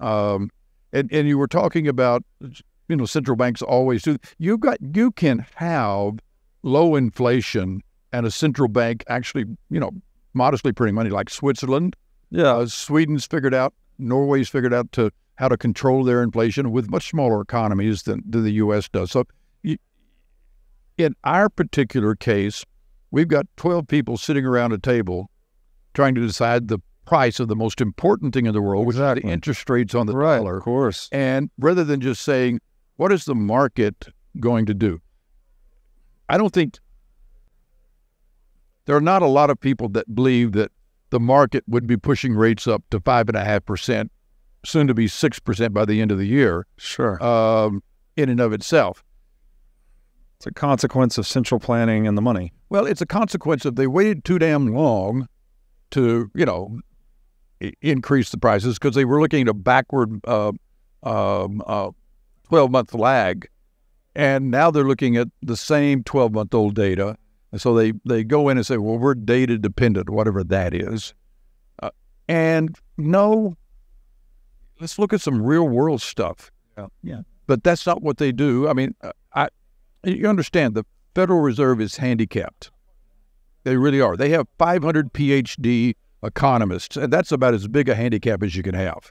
Um, and and you were talking about, you know, central banks always do. You got you can have low inflation and a central bank actually, you know, modestly printing money, like Switzerland. Yeah, uh, Sweden's figured out, Norway's figured out to how to control their inflation with much smaller economies than, than the U S does. So, you, in our particular case, we've got twelve people sitting around a table trying to decide the price of the most important thing in the world, which exactly. is the interest rates on the right, dollar. Of course. And rather than just saying, what is the market going to do? I don't think there are not a lot of people that believe that the market would be pushing rates up to five and a half percent, soon to be six percent by the end of the year. Sure. Um, in and of itself. It's a consequence of central planning and the money. Well, it's a consequence of they waited too damn long to, you know, increase the prices because they were looking at a backward uh, um, uh, twelve-month lag. And now they're looking at the same twelve-month-old data. And so they, they go in and say, well, we're data-dependent, whatever that is. Uh, and no, let's look at some real-world stuff. Yeah. yeah. But that's not what they do. I mean, I, you understand the Federal Reserve is handicapped. They really are. They have five hundred PhD economists, and that's about as big a handicap as you can have.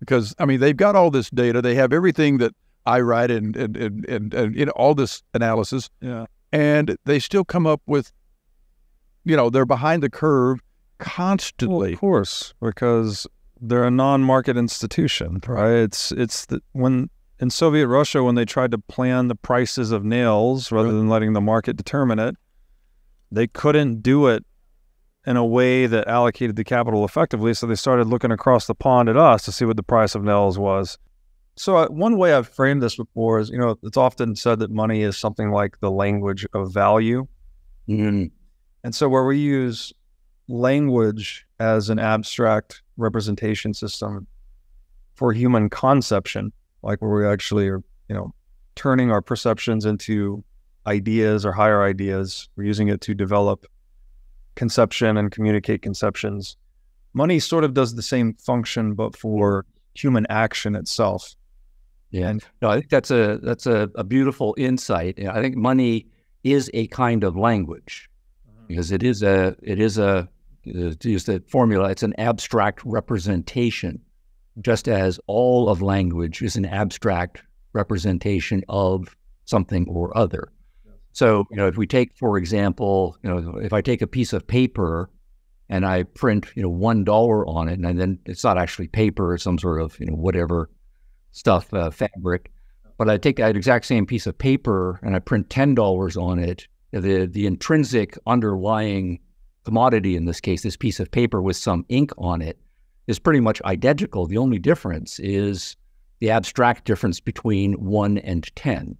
Because, I mean, they've got all this data. They have everything that I write and, and, and, and, and you know, all this analysis. Yeah. And they still come up with, you know, they're behind the curve constantly. Well, of course, because they're a non-market institution, right? It's, it's the, when in Soviet Russia, when they tried to plan the prices of nails rather than letting the market determine it, they couldn't do it in a way that allocated the capital effectively, so they started looking across the pond at us to see what the price of nails was. So uh, one way I've framed this before is, you know, it's often said that money is something like the language of value. Mm-hmm. And so where we use language as an abstract representation system for human conception, like where we actually are, you know, turning our perceptions into ideas or higher ideas, we're using it to develop conception and communicate conceptions. Money sort of does the same function, but for human action itself. Yeah, and no, I think that's a that's a, a beautiful insight. I think money is a kind of language because it is a it is a to use the formula, it's an abstract representation, just as all of language is an abstract representation of something or other. So, you know, if we take, for example, you know, if I take a piece of paper and I print, you know, one dollar on it, and then it's not actually paper, it's some sort of, you know, whatever stuff, uh, fabric, but I take that exact same piece of paper and I print ten dollars on it, the, the intrinsic underlying commodity, in this case, this piece of paper with some ink on it, is pretty much identical. The only difference is the abstract difference between one and ten.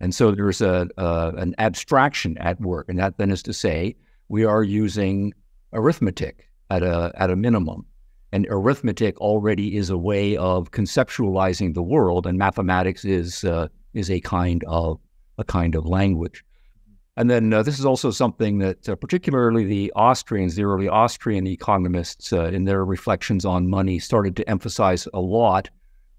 And so there's a, uh, an abstraction at work, and that then is to say we are using arithmetic at a, at a minimum. And arithmetic already is a way of conceptualizing the world, and mathematics is, uh, is a kind of, a kind of language. And then uh, this is also something that uh, particularly the Austrians, the early Austrian economists uh, in their reflections on money started to emphasize a lot,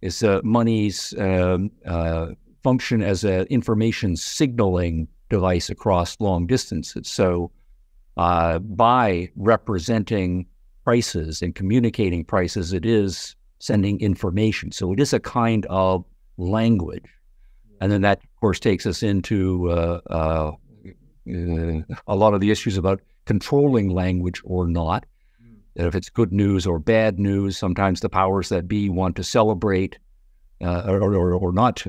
is uh, money's um, uh, function as an information signaling device across long distances. So uh, by representing prices and communicating prices, it is sending information. So it is a kind of language. And then that, of course, takes us into uh, uh, uh, a lot of the issues about controlling language or not. That if it's good news or bad news, sometimes the powers that be want to celebrate Uh, or, or, or not,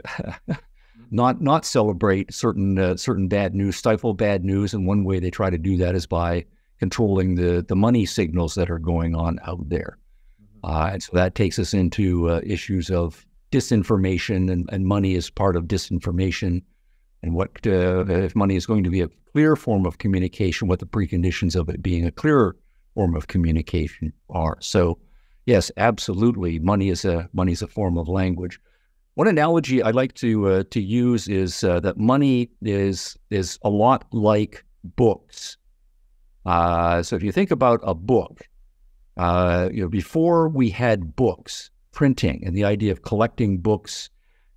not, not celebrate certain uh, certain bad news, stifle bad news, and one way they try to do that is by controlling the the money signals that are going on out there. Mm-hmm. Uh, and so that takes us into uh, issues of disinformation, and, and money is part of disinformation. And what uh, if money is going to be a clear form of communication, what the preconditions of it being a clearer form of communication are. So yes, absolutely, money is a money is a form of language. One analogy I like to uh, to use is uh, that money is is a lot like books. Uh, so if you think about a book, uh, you know, before we had books, printing, and the idea of collecting books,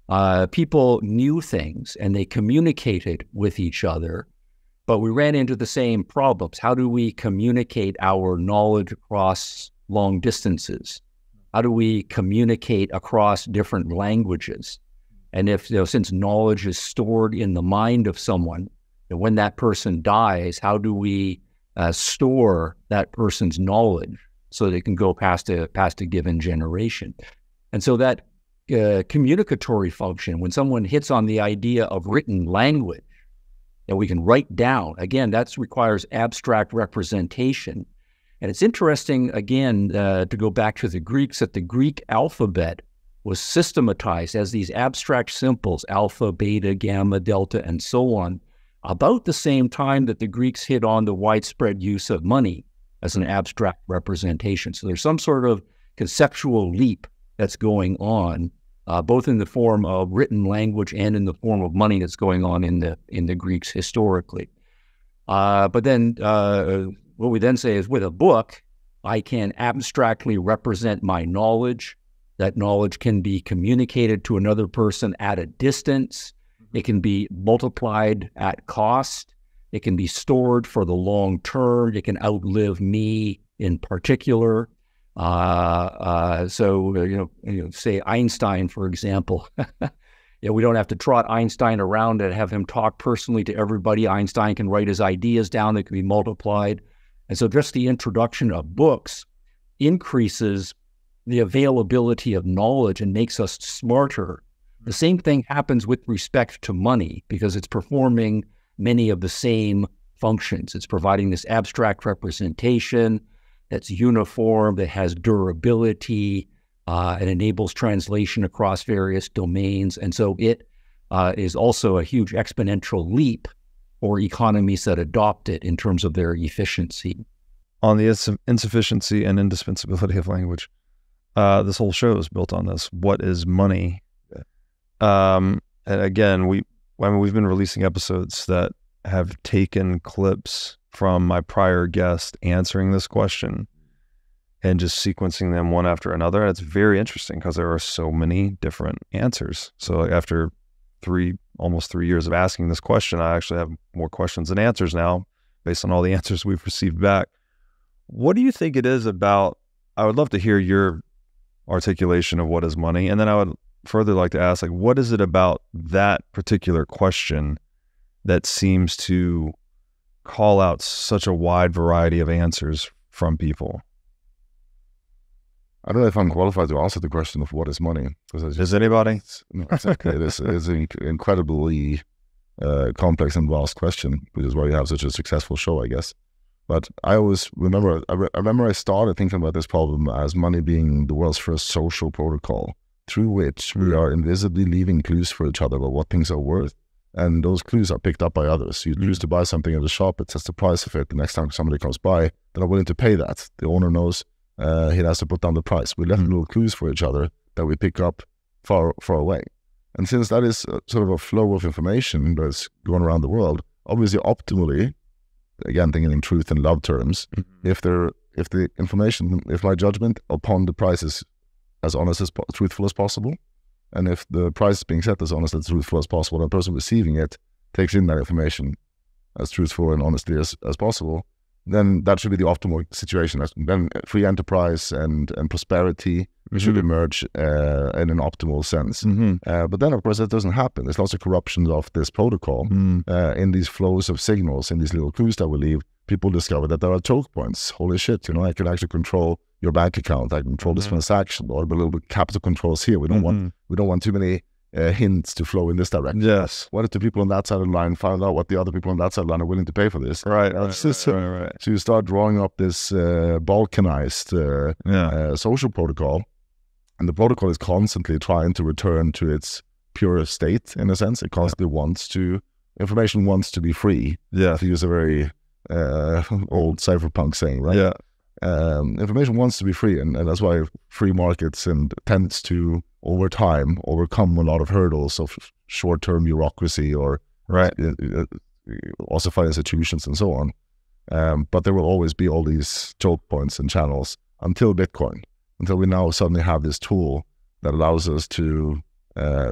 Uh, people knew things and they communicated with each other, but we ran into the same problems. How do we communicate our knowledge across long distances? How do we communicate across different languages? And if, you know, since knowledge is stored in the mind of someone, and when that person dies, how do we uh, store that person's knowledge so that it can go past a, past a given generation? And so that Uh, communicatory function, when someone hits on the idea of written language that we can write down, again, that requires abstract representation. And it's interesting, again, uh, to go back to the Greeks, that the Greek alphabet was systematized as these abstract symbols, alpha, beta, gamma, delta, and so on, about the same time that the Greeks hit on the widespread use of money as an abstract representation. So there's some sort of conceptual leap that's going on, uh, both in the form of written language and in the form of money that's going on in the in the Greeks historically. Uh, but then uh, what we then say is, with a book, I can abstractly represent my knowledge. That knowledge can be communicated to another person at a distance. It can be multiplied at cost. It can be stored for the long term. It can outlive me in particular. Uh, uh, so, uh, you know, you know, say Einstein, for example, you know, we don't have to trot Einstein around and have him talk personally to everybody. Einstein can write his ideas down that can be multiplied. And so just the introduction of books increases the availability of knowledge and makes us smarter. The same thing happens with respect to money, because it's performing many of the same functions. It's providing this abstract representation that's uniform, that has durability, uh, and enables translation across various domains. And so it uh, is also a huge exponential leap for economies that adopt it in terms of their efficiency. On the ins insufficiency and indispensability of language, uh, this whole show is built on this. What is money? Um, and again, we I mean, we've been releasing episodes that have taken clips from my prior guest answering this question and just sequencing them one after another. And it's very interesting because there are so many different answers. So after three, almost three years of asking this question, I actually have more questions than answers now based on all the answers we've received back. What do you think it is about? I would love to hear your articulation of what is money. And then I would further like to ask, like, what is it about that particular question that seems to call out such a wide variety of answers from people? I don't know if I'm qualified to answer the question of what is money. Just, is anybody? No, exactly. it is, it's an incredibly uh, complex and vast question, which is why we have such a successful show, I guess. But I always remember, I, re I remember I started thinking about this problem as money being the world's first social protocol through which we are invisibly leaving clues for each other about what things are worth. And those clues are picked up by others. You choose to buy something at the shop, it says the price of it. The next time somebody comes by, they're willing to pay that. The owner knows uh, he has to put down the price. We left mm-hmm. little clues for each other that we pick up far, far away. And since that is a, sort of a flow of information that's going around the world, obviously optimally, again, thinking in truth and love terms, mm-hmm. if, there, if the information, if my judgment upon the price is as honest as truthful as possible, and if the price is being set as honest and truthful as possible, the person receiving it takes in that information as truthful and honestly as, as possible, then that should be the optimal situation. Then free enterprise and, and prosperity mm-hmm. should emerge uh, in an optimal sense. Mm-hmm. uh, but then, of course, that doesn't happen. There's lots of corruption of this protocol mm. uh, in these flows of signals, in these little clues that we leave. People discover that there are choke points. Holy shit, you know, I can actually control your bank account. I control this mm-hmm. transaction, or a little bit capital controls here. We don't mm-hmm. want we don't want too many uh, hints to flow in this direction. Yes. What if the people on that side of the line found out what the other people on that side of the line are willing to pay for this? Right, right, right, right, right. So you start drawing up this uh, balkanized uh, yeah. uh, social protocol, and the protocol is constantly trying to return to its pure state, in a sense. It constantly yeah. wants to, information wants to be free. Yeah. To use a very uh, old cypherpunk saying, right? Yeah. Um, information wants to be free, and, and that's why free markets and tends to, over time, overcome a lot of hurdles of short-term bureaucracy or right. uh, ossified institutions and so on. Um, but there will always be all these choke points and channels until Bitcoin, until we now suddenly have this tool that allows us to uh,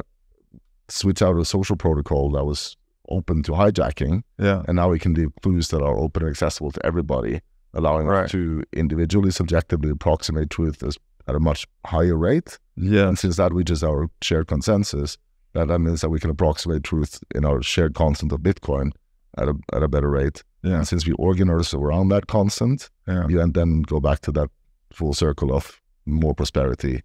switch out a social protocol that was open to hijacking, yeah. and now we can leave clues that are open and accessible to everybody, allowing right. us to individually, subjectively approximate truth as, at a much higher rate. Yeah. And since that reaches our shared consensus, that, that means that we can approximate truth in our shared constant of Bitcoin at a, at a better rate. Yeah. And since we organize around that constant, yeah. you and then go back to that full circle of more prosperity,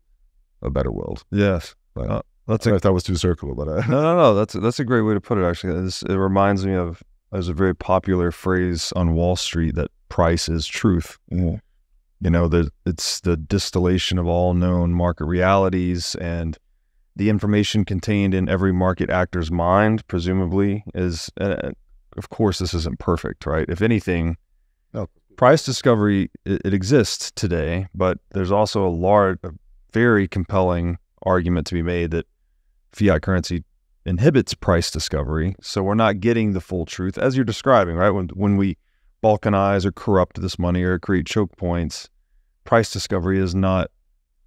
a better world. Yes. Right. Uh, that's I don't a, know if that was too circular, but... I, no, no, no. That's, that's a great way to put it, actually. It's, it reminds me of, there's a very popular phrase on Wall Street that price is truth. Mm. You know, the, it's the distillation of all known market realities, and the information contained in every market actor's mind, presumably, is, uh, of course, this isn't perfect, right? If anything, no. price discovery, it, it exists today, but there's also a large, a very compelling argument to be made that fiat currency inhibits price discovery. So we're not getting the full truth, as you're describing, right? When, when we balkanize or corrupt this money or create choke points, price discovery is not,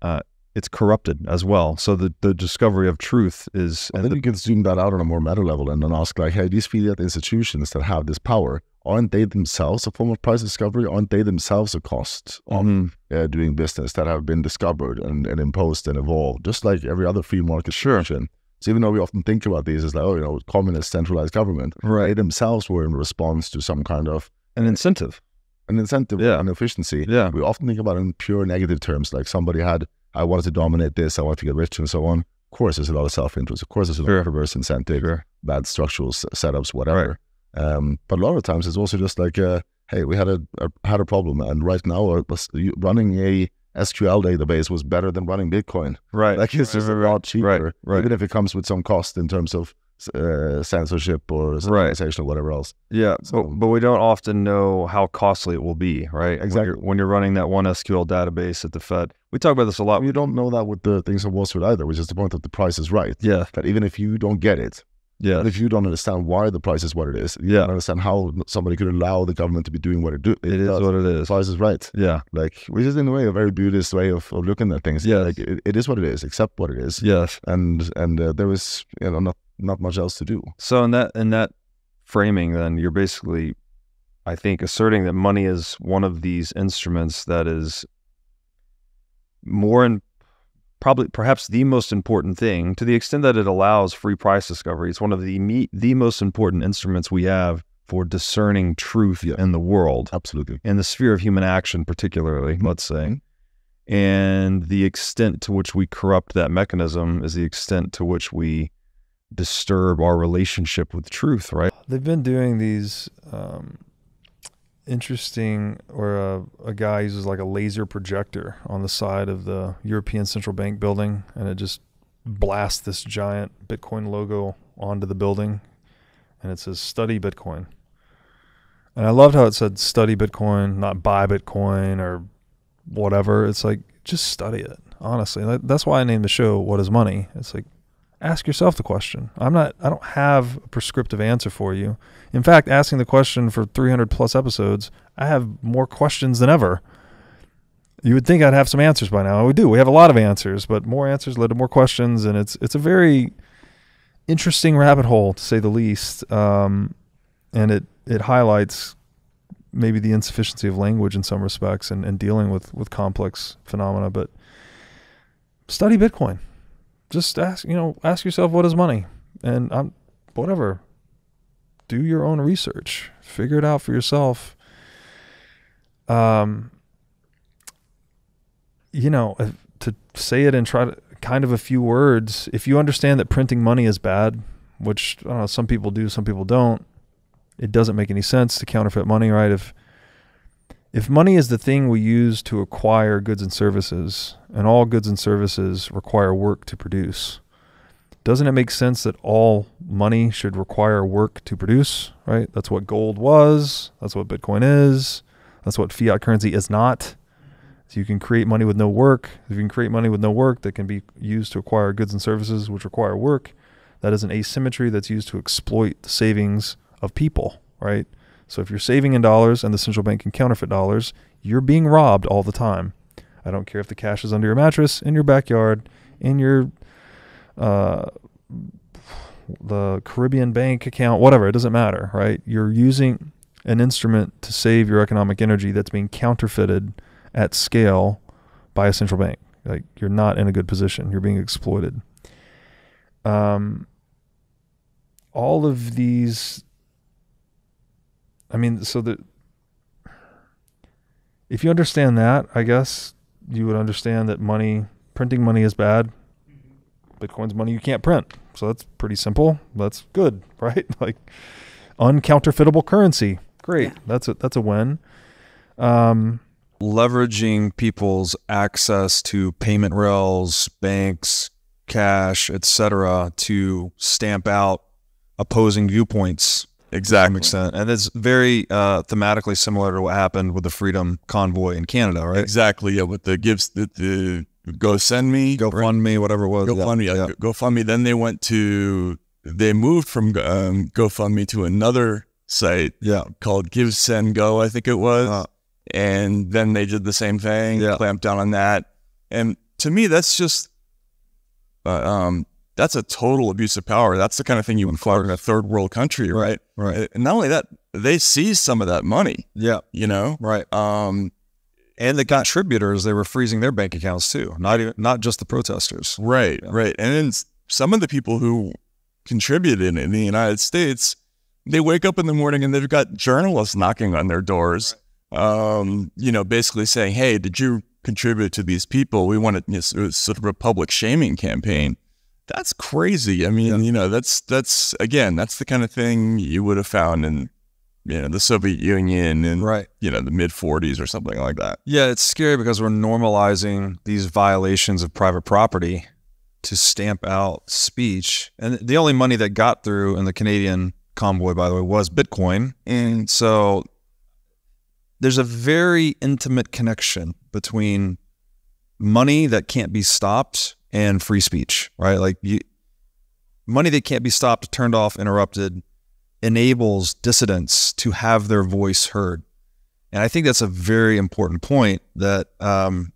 uh, it's corrupted as well. So the, the discovery of truth is... Well, and then the, you can zoom that out on a more meta level and then ask, like, hey, these fiat institutions that have this power, aren't they themselves a form of price discovery? Aren't they themselves a cost of mm-hmm. uh, doing business that have been discovered and, and imposed and evolved, just like every other free market sure. solution? So even though we often think about these as like, oh, you know, communist centralized government, right. they themselves were in response to some kind of... An incentive. An incentive yeah. and efficiency. Yeah. We often think about it in pure negative terms, like somebody had, I wanted to dominate this, I wanted to get rich and so on. Of course, there's a lot of self-interest. Of course, there's a lot sure. of perverse incentive, sure. bad structural setups, whatever. Right. Um, but a lot of times it's also just like, uh, hey, we had a, a had a problem, and right now uh, running a S Q L database was better than running Bitcoin. Right. Like it's right, just right, a lot cheaper, right, right. even if it comes with some cost in terms of Uh, censorship or right. or whatever else. Yeah, so, but, but we don't often know how costly it will be, right? Exactly. When you're, when you're running that one S Q L database at the Fed, we talk about this a lot. You don't know that with the things on Wall Street either, which is the point that the price is right. Yeah. That even if you don't get it, yeah, if you don't understand why the price is what it is, you yeah. don't understand how somebody could allow the government to be doing what it do. It, it is does. What it is. The price is right. Yeah. Like, which is in a way a very Buddhist way of, of looking at things. Yeah. Like, it, it is what it is, accept what it is. Yes. And and uh, there is, you know, not not much else to do. So in that in that framing, then you're basically, I think, asserting that money is one of these instruments that is more and probably perhaps the most important thing, to the extent that it allows free price discovery. It's one of the me the most important instruments we have for discerning truth yeah. in the world. Absolutely. In the sphere of human action, particularly, mm-hmm. let's say. Mm-hmm. And the extent to which we corrupt that mechanism is the extent to which we disturb our relationship with truth, right? They've been doing these um, interesting, or a, a guy uses like a laser projector on the side of the European Central Bank building, and it just blasts this giant Bitcoin logo onto the building, and it says, "Study Bitcoin." And I loved how it said, "Study Bitcoin," not "buy Bitcoin" or whatever. It's like, just study it, honestly. That, that's why I named the show "What Is Money?" It's like, ask yourself the question. I'm not, I don't have a prescriptive answer for you. In fact, asking the question for three hundred plus episodes, I have more questions than ever. You would think I'd have some answers by now. We do. We have a lot of answers, but more answers led to more questions. And it's, it's a very interesting rabbit hole, to say the least. Um, and it, it highlights maybe the insufficiency of language in some respects, and, and dealing with, with complex phenomena. But study Bitcoin. Just ask, you know, ask yourself, what is money? And I'm, whatever, do your own research, figure it out for yourself. Um, you know, to say it and try to kind of a few words. If you understand that printing money is bad, which I don't know, some people do, some people don't, it doesn't make any sense to counterfeit money, right? If if money is the thing we use to acquire goods and services, and all goods and services require work to produce, doesn't it make sense that all money should require work to produce, right? That's what gold was. That's what Bitcoin is. That's what fiat currency is not. So you can create money with no work. If you can create money with no work that can be used to acquire goods and services which require work, that is an asymmetry that's used to exploit the savings of people, right? So if you're saving in dollars and the central bank can counterfeit dollars, you're being robbed all the time. I don't care if the cash is under your mattress, in your backyard, in your uh, the Caribbean bank account, whatever, it doesn't matter, right? You're using an instrument to save your economic energy that's being counterfeited at scale by a central bank. Like, you're not in a good position. You're being exploited. Um, all of these, I mean, so that if you understand that, I guess you would understand that money, printing money is bad. Bitcoin's money you can't print. So that's pretty simple. That's good, right? Like, uncounterfeitable currency. Great. Yeah. That's a, that's a win. Um, leveraging people's access to payment rails, banks, cash, et cetera, to stamp out opposing viewpoints. Exactly. To some extent. And it's very uh, thematically similar to what happened with the Freedom Convoy in Canada, right? Exactly. Yeah. With the gifts, the, the Go Send Me, Go right? Fund Me, whatever it was. Go yeah. Fund Me. Yeah. Go Fund Me. Then they went to, they moved from um, GoFundMe to another site yeah. called Give, Send, Go, I think it was. Uh, and then they did the same thing, yeah. clamped down on that. And to me, that's just, uh, um, that's a total abuse of power. That's the kind of thing you would flout in a third world country, right? Right. And not only that, they seize some of that money. Yeah. You know? Right. Um, and the contributors, they were freezing their bank accounts too, not even, not just the protesters. Right, yeah. right. And then some of the people who contributed in the United States, they wake up in the morning and they've got journalists knocking on their doors, um, you know, basically saying, hey, did you contribute to these people? We want to, you know, sort of a public shaming campaign. That's crazy. I mean, yeah. you know, that's, that's, again, that's the kind of thing you would have found in, you know, the Soviet Union in, right. you know, the mid forties or something like that. Yeah, it's scary because we're normalizing these violations of private property to stamp out speech. And the only money that got through in the Canadian convoy, by the way, was Bitcoin. And so there's a very intimate connection between money that can't be stopped and free speech, right? Like, you, money that can't be stopped, turned off, interrupted, enables dissidents to have their voice heard. And I think that's a very important point that, um,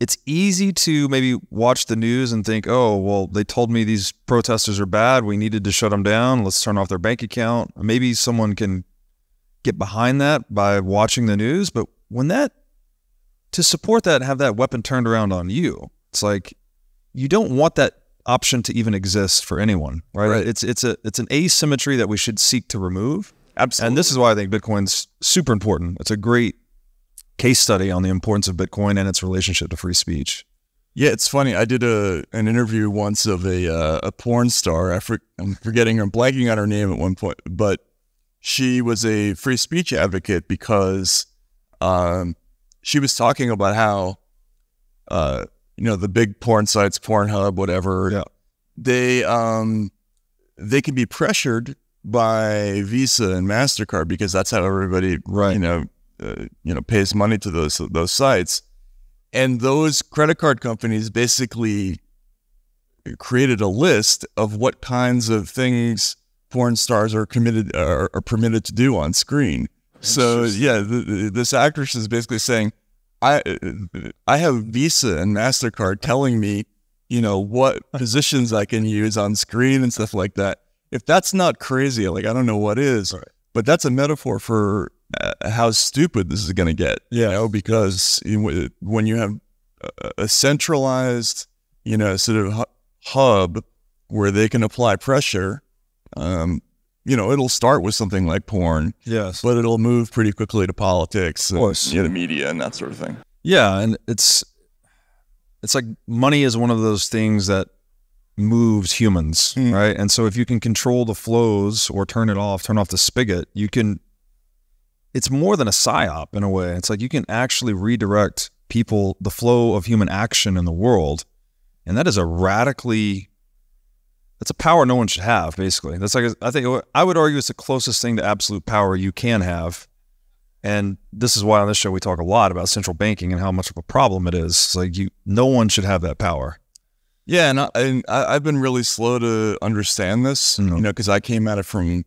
it's easy to maybe watch the news and think, oh, well, they told me these protesters are bad. We needed to shut them down. Let's turn off their bank account. Maybe someone can get behind that by watching the news. But when that, to support that and have that weapon turned around on you, it's like, you don't want that option to even exist for anyone, right? right. It's, it's, a, it's an asymmetry that we should seek to remove. Absolutely. And this is why I think Bitcoin's super important. It's a great case study on the importance of Bitcoin and its relationship to free speech. Yeah, it's funny. I did a an interview once of a uh, a porn star. I for, I'm forgetting, I'm blanking on her name at one point, but she was a free speech advocate because um, she was talking about how uh, you know, the big porn sites, Pornhub, whatever, yeah. they um, they can be pressured by Visa and MasterCard because that's how everybody, right. you know. Uh, you know, pays money to those those sites, and those credit card companies basically created a list of what kinds of things porn stars are committed are, are permitted to do on screen. So yeah, th th this actress is basically saying, I I have Visa and MasterCard telling me, you know, what positions I can use on screen and stuff like that. If that's not crazy, like, I don't know what is. Right. But that's a metaphor for Uh, how stupid this is going to get, you know, because you, when you have a, a centralized, you know, sort of hu hub where they can apply pressure, um, you know, it'll start with something like porn, yes, but it'll move pretty quickly to politics and, you know, the media and that sort of thing. Yeah, and it's, it's like money is one of those things that moves humans, mm. right? And so if you can control the flows or turn it off, turn off the spigot, you can, it's more than a psyop in a way. It's like you can actually redirect people, the flow of human action in the world. And that is a radically, that's a power no one should have, basically. That's like, I think, I would argue it's the closest thing to absolute power you can have. And this is why on this show we talk a lot about central banking and how much of a problem it is. It's like you, no one should have that power. Yeah, and, I, and I, I've been really slow to understand this, mm-hmm. you know, because I came at it from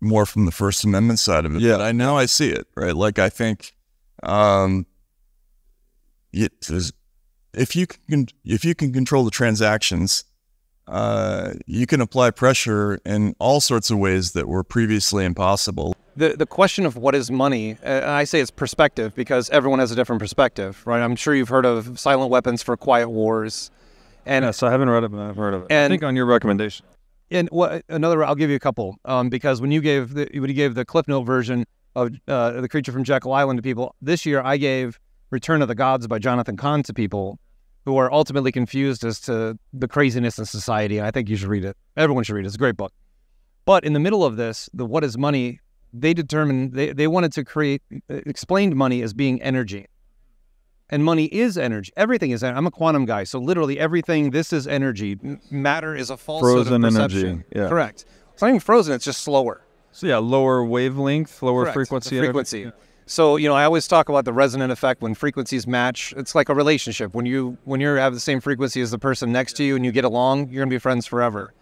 more from the First Amendment side of it. Yeah, but I now I see it, right? Like I think, um, it is, if you can if you can control the transactions, uh, you can apply pressure in all sorts of ways that were previously impossible. The, the question of what is money, and I say it's perspective because everyone has a different perspective, right? I'm sure you've heard of Silent Weapons for Quiet Wars. And, yes, I haven't read it, but I've heard of it. And, I think on your recommendation. And what, another, I'll give you a couple, um, because when you gave the, when you gave the Cliff Note version of uh, The Creature from Jekyll Island to people, this year I gave Return of the Gods by Jonathan Cahn to people who are ultimately confused as to the craziness in society. And I think you should read it. Everyone should read it. It's a great book. But in the middle of this, the what is money, they determined, they, they wanted to create, explained money as being energy. And money is energy. Everything is energy. I'm a quantum guy, so literally everything, this is energy. Matter is a falsehood of perception. Frozen energy, yeah. Correct. It's not even frozen, it's just slower. So yeah, lower wavelength, lower Correct. frequency. frequency. Yeah. So, you know, I always talk about the resonant effect when frequencies match. It's like a relationship. When you when you have the same frequency as the person next to you and you get along, you're going to be friends forever.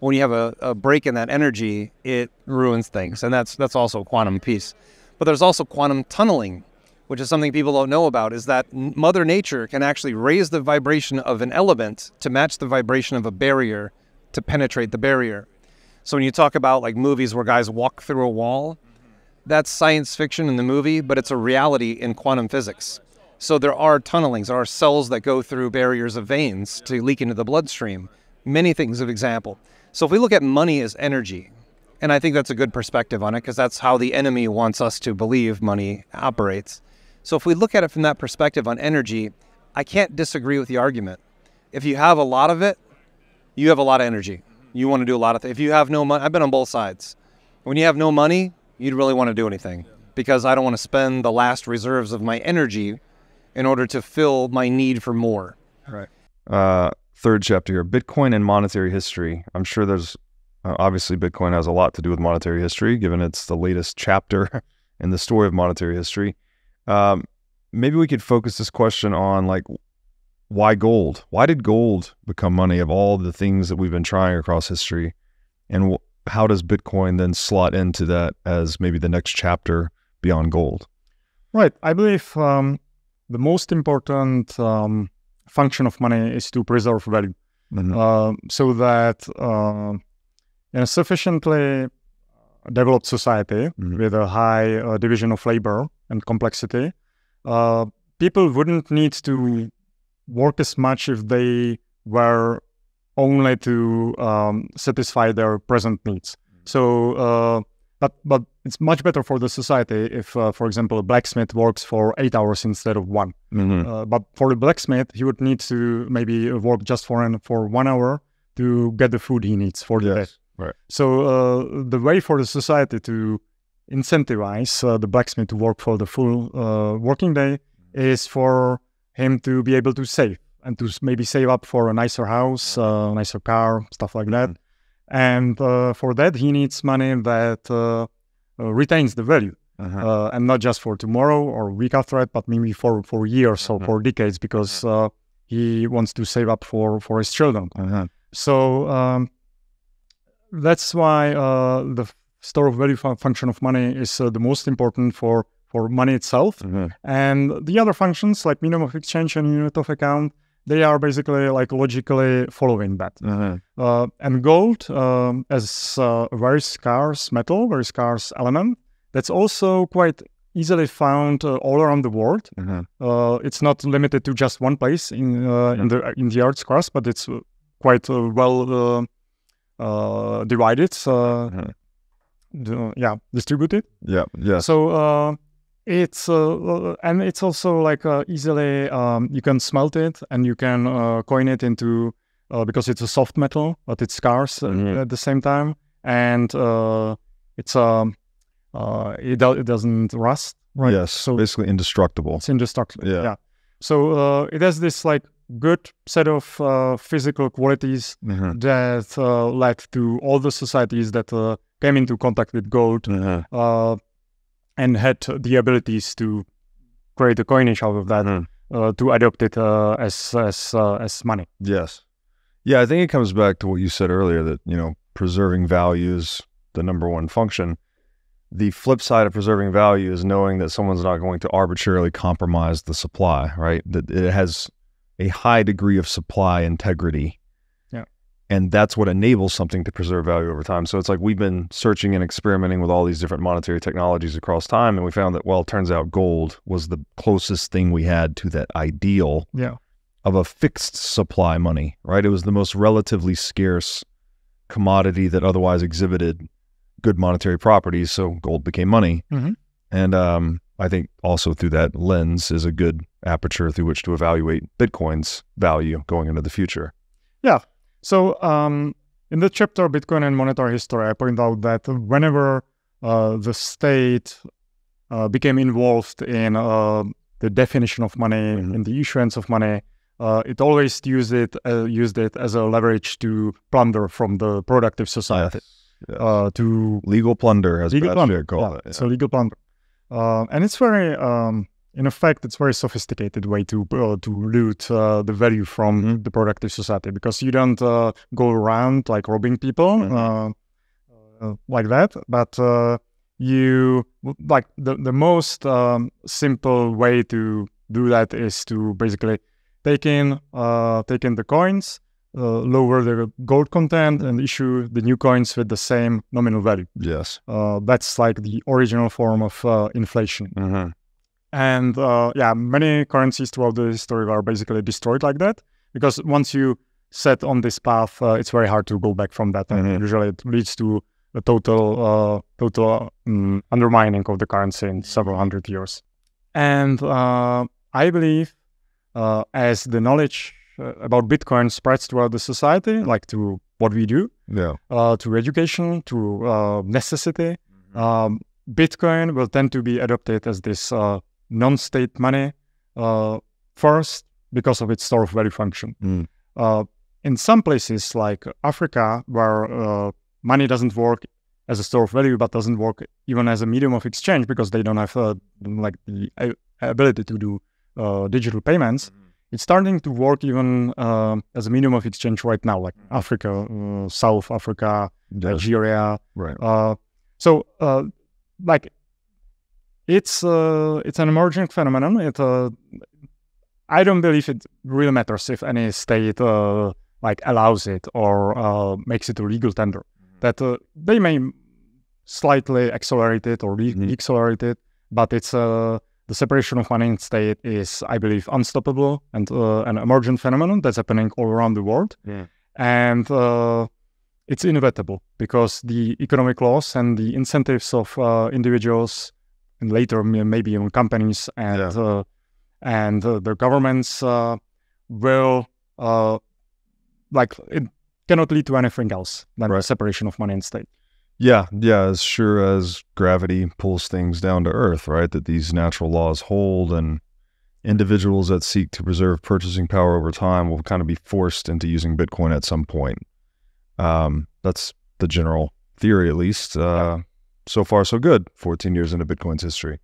When you have a, a break in that energy, it ruins things. And that's that's also a quantum piece. But there's also quantum tunneling, which is something people don't know about, is that Mother Nature can actually raise the vibration of an element to match the vibration of a barrier to penetrate the barrier. So when you talk about like movies where guys walk through a wall, that's science fiction in the movie, but it's a reality in quantum physics. So there are tunnelings, there are cells that go through barriers of veins to leak into the bloodstream. Many things of example. So if we look at money as energy, and I think that's a good perspective on it because that's how the enemy wants us to believe money operates. So if we look at it from that perspective on energy, I can't disagree with the argument. If you have a lot of it, you have a lot of energy. You want to do a lot of things. If you have no money, I've been on both sides. When you have no money, you'd really want to do anything because I don't want to spend the last reserves of my energy in order to fill my need for more. Right. Uh, Third chapter here, Bitcoin and monetary history. I'm sure there's, uh, obviously Bitcoin has a lot to do with monetary history, given it's the latest chapter in the story of monetary history. Um, maybe we could focus this question on like, why gold? Why did gold become money of all the things that we've been trying across history? And how does Bitcoin then slot into that as maybe the next chapter beyond gold? Right. I believe um, the most important um function of money is to preserve value, mm-hmm. uh, so that uh, in a sufficiently developed society, mm-hmm. with a high uh, division of labor and complexity, uh, people wouldn't need to work as much if they were only to um, satisfy their present needs. Mm-hmm. So, uh, but, but it's much better for the society if, uh, for example, a blacksmith works for eight hours instead of one. Mm-hmm. uh, but for a blacksmith, he would need to maybe work just for an, for one hour to get the food he needs for the yes. day. Right. So uh, the way for the society to incentivize uh, the blacksmith to work for the full uh, working day is for him to be able to save and to maybe save up for a nicer house, a uh, nicer car, stuff like that. Mm-hmm. And uh, for that, he needs money that uh, uh, retains the value, uh-huh. uh, and not just for tomorrow or week after it, but maybe for, for years or uh-huh. for decades, because uh, he wants to save up for, for his children. Uh-huh. So um, that's why uh, the store of value fun function of money is uh, the most important for, for money itself. Uh-huh. And the other functions, like minimum of exchange and unit of account, they are basically like logically following that. Uh-huh. uh, and gold um, as a very scarce metal, very scarce element, that's also quite easily found uh, all around the world. Uh-huh. uh, it's not limited to just one place in, uh, yeah. in the in the arts class, but it's quite uh, well uh, uh, divided, uh, uh-huh. uh, yeah, distributed. Yeah, yeah. So uh, It's uh, and it's also like uh, easily um, you can smelt it and you can uh, coin it into uh, because it's a soft metal, but it's scarce mm-hmm. at the same time, and uh, it's um uh, it, do it doesn't rust, right? Yes, so basically indestructible. It's indestructible. Yeah. yeah. So uh, it has this like good set of uh, physical qualities mm-hmm. that uh, led to all the societies that uh, came into contact with gold. Mm-hmm. uh, And had the abilities to create a coinage out of that, mm. uh, to adopt it uh, as as uh, as money. Yes, yeah. I think it comes back to what you said earlier that you know preserving value is the number one function. The flip side of preserving value is knowing that someone's not going to arbitrarily compromise the supply. Right, that it has a high degree of supply integrity. And that's what enables something to preserve value over time. So it's like we've been searching and experimenting with all these different monetary technologies across time, and we found that, well, it turns out gold was the closest thing we had to that ideal yeah. of a fixed supply money, right? It was the most relatively scarce commodity that otherwise exhibited good monetary properties, so gold became money. Mm-hmm. And um, I think also through that lens is a good aperture through which to evaluate Bitcoin's value going into the future. Yeah. So um, in the chapter Bitcoin and Monetary History, I point out that whenever uh, the state uh, became involved in uh, the definition of money, mm-hmm. in the issuance of money, uh, it always used it uh, used it as a leverage to plunder from the productive society. Yes. Uh, to legal plunder, as legal plunder. Called yeah. it. Yeah. So legal plunder, uh, and it's very, um, in effect, it's a very sophisticated way to uh, to loot uh, the value from mm-hmm. the productive society, because you don't uh, go around like robbing people mm-hmm. uh, uh, like that. But uh, you like the the most um, simple way to do that is to basically take in uh, take in the coins, uh, lower the gold content, and issue the new coins with the same nominal value. Yes, uh, that's like the original form of uh, inflation. Mm-hmm. And uh, yeah, many currencies throughout the history are basically destroyed like that, because once you set on this path, uh, it's very hard to go back from that. Mm-hmm. And usually it leads to a total uh, total um, undermining of the currency in several hundred years. And uh, I believe uh, as the knowledge uh, about Bitcoin spreads throughout the society, like to what we do, yeah. uh, to education, to uh, necessity, mm-hmm. um, Bitcoin will tend to be adopted as this uh, non-state money uh, first because of its store of value function. Mm. Uh, in some places like Africa, where uh, money doesn't work as a store of value, but doesn't work even as a medium of exchange because they don't have uh, like the ability to do uh, digital payments, mm. it's starting to work even uh, as a medium of exchange right now, like Africa, uh, South Africa, yes. Nigeria. Right. Uh, so uh, like... It's uh, it's an emerging phenomenon. It uh, I don't believe it really matters if any state uh, like allows it or uh, makes it a legal tender. Mm-hmm. That uh, they may slightly accelerate it or de-accelerate mm-hmm. it, but it's uh, the separation of money and state is, I believe, unstoppable and uh, an emerging phenomenon that's happening all around the world, yeah. and uh, it's inevitable because the economic laws and the incentives of uh, individuals. And later, maybe even companies and yeah. uh, and uh, the governments uh, will uh, like it cannot lead to anything else than right. the separation of money and state. Yeah, yeah. As sure as gravity pulls things down to earth, right? That these natural laws hold, and individuals that seek to preserve purchasing power over time will kind of be forced into using Bitcoin at some point. Um, that's the general theory, at least. Uh, yeah. So far, so good, fourteen years into Bitcoin's history.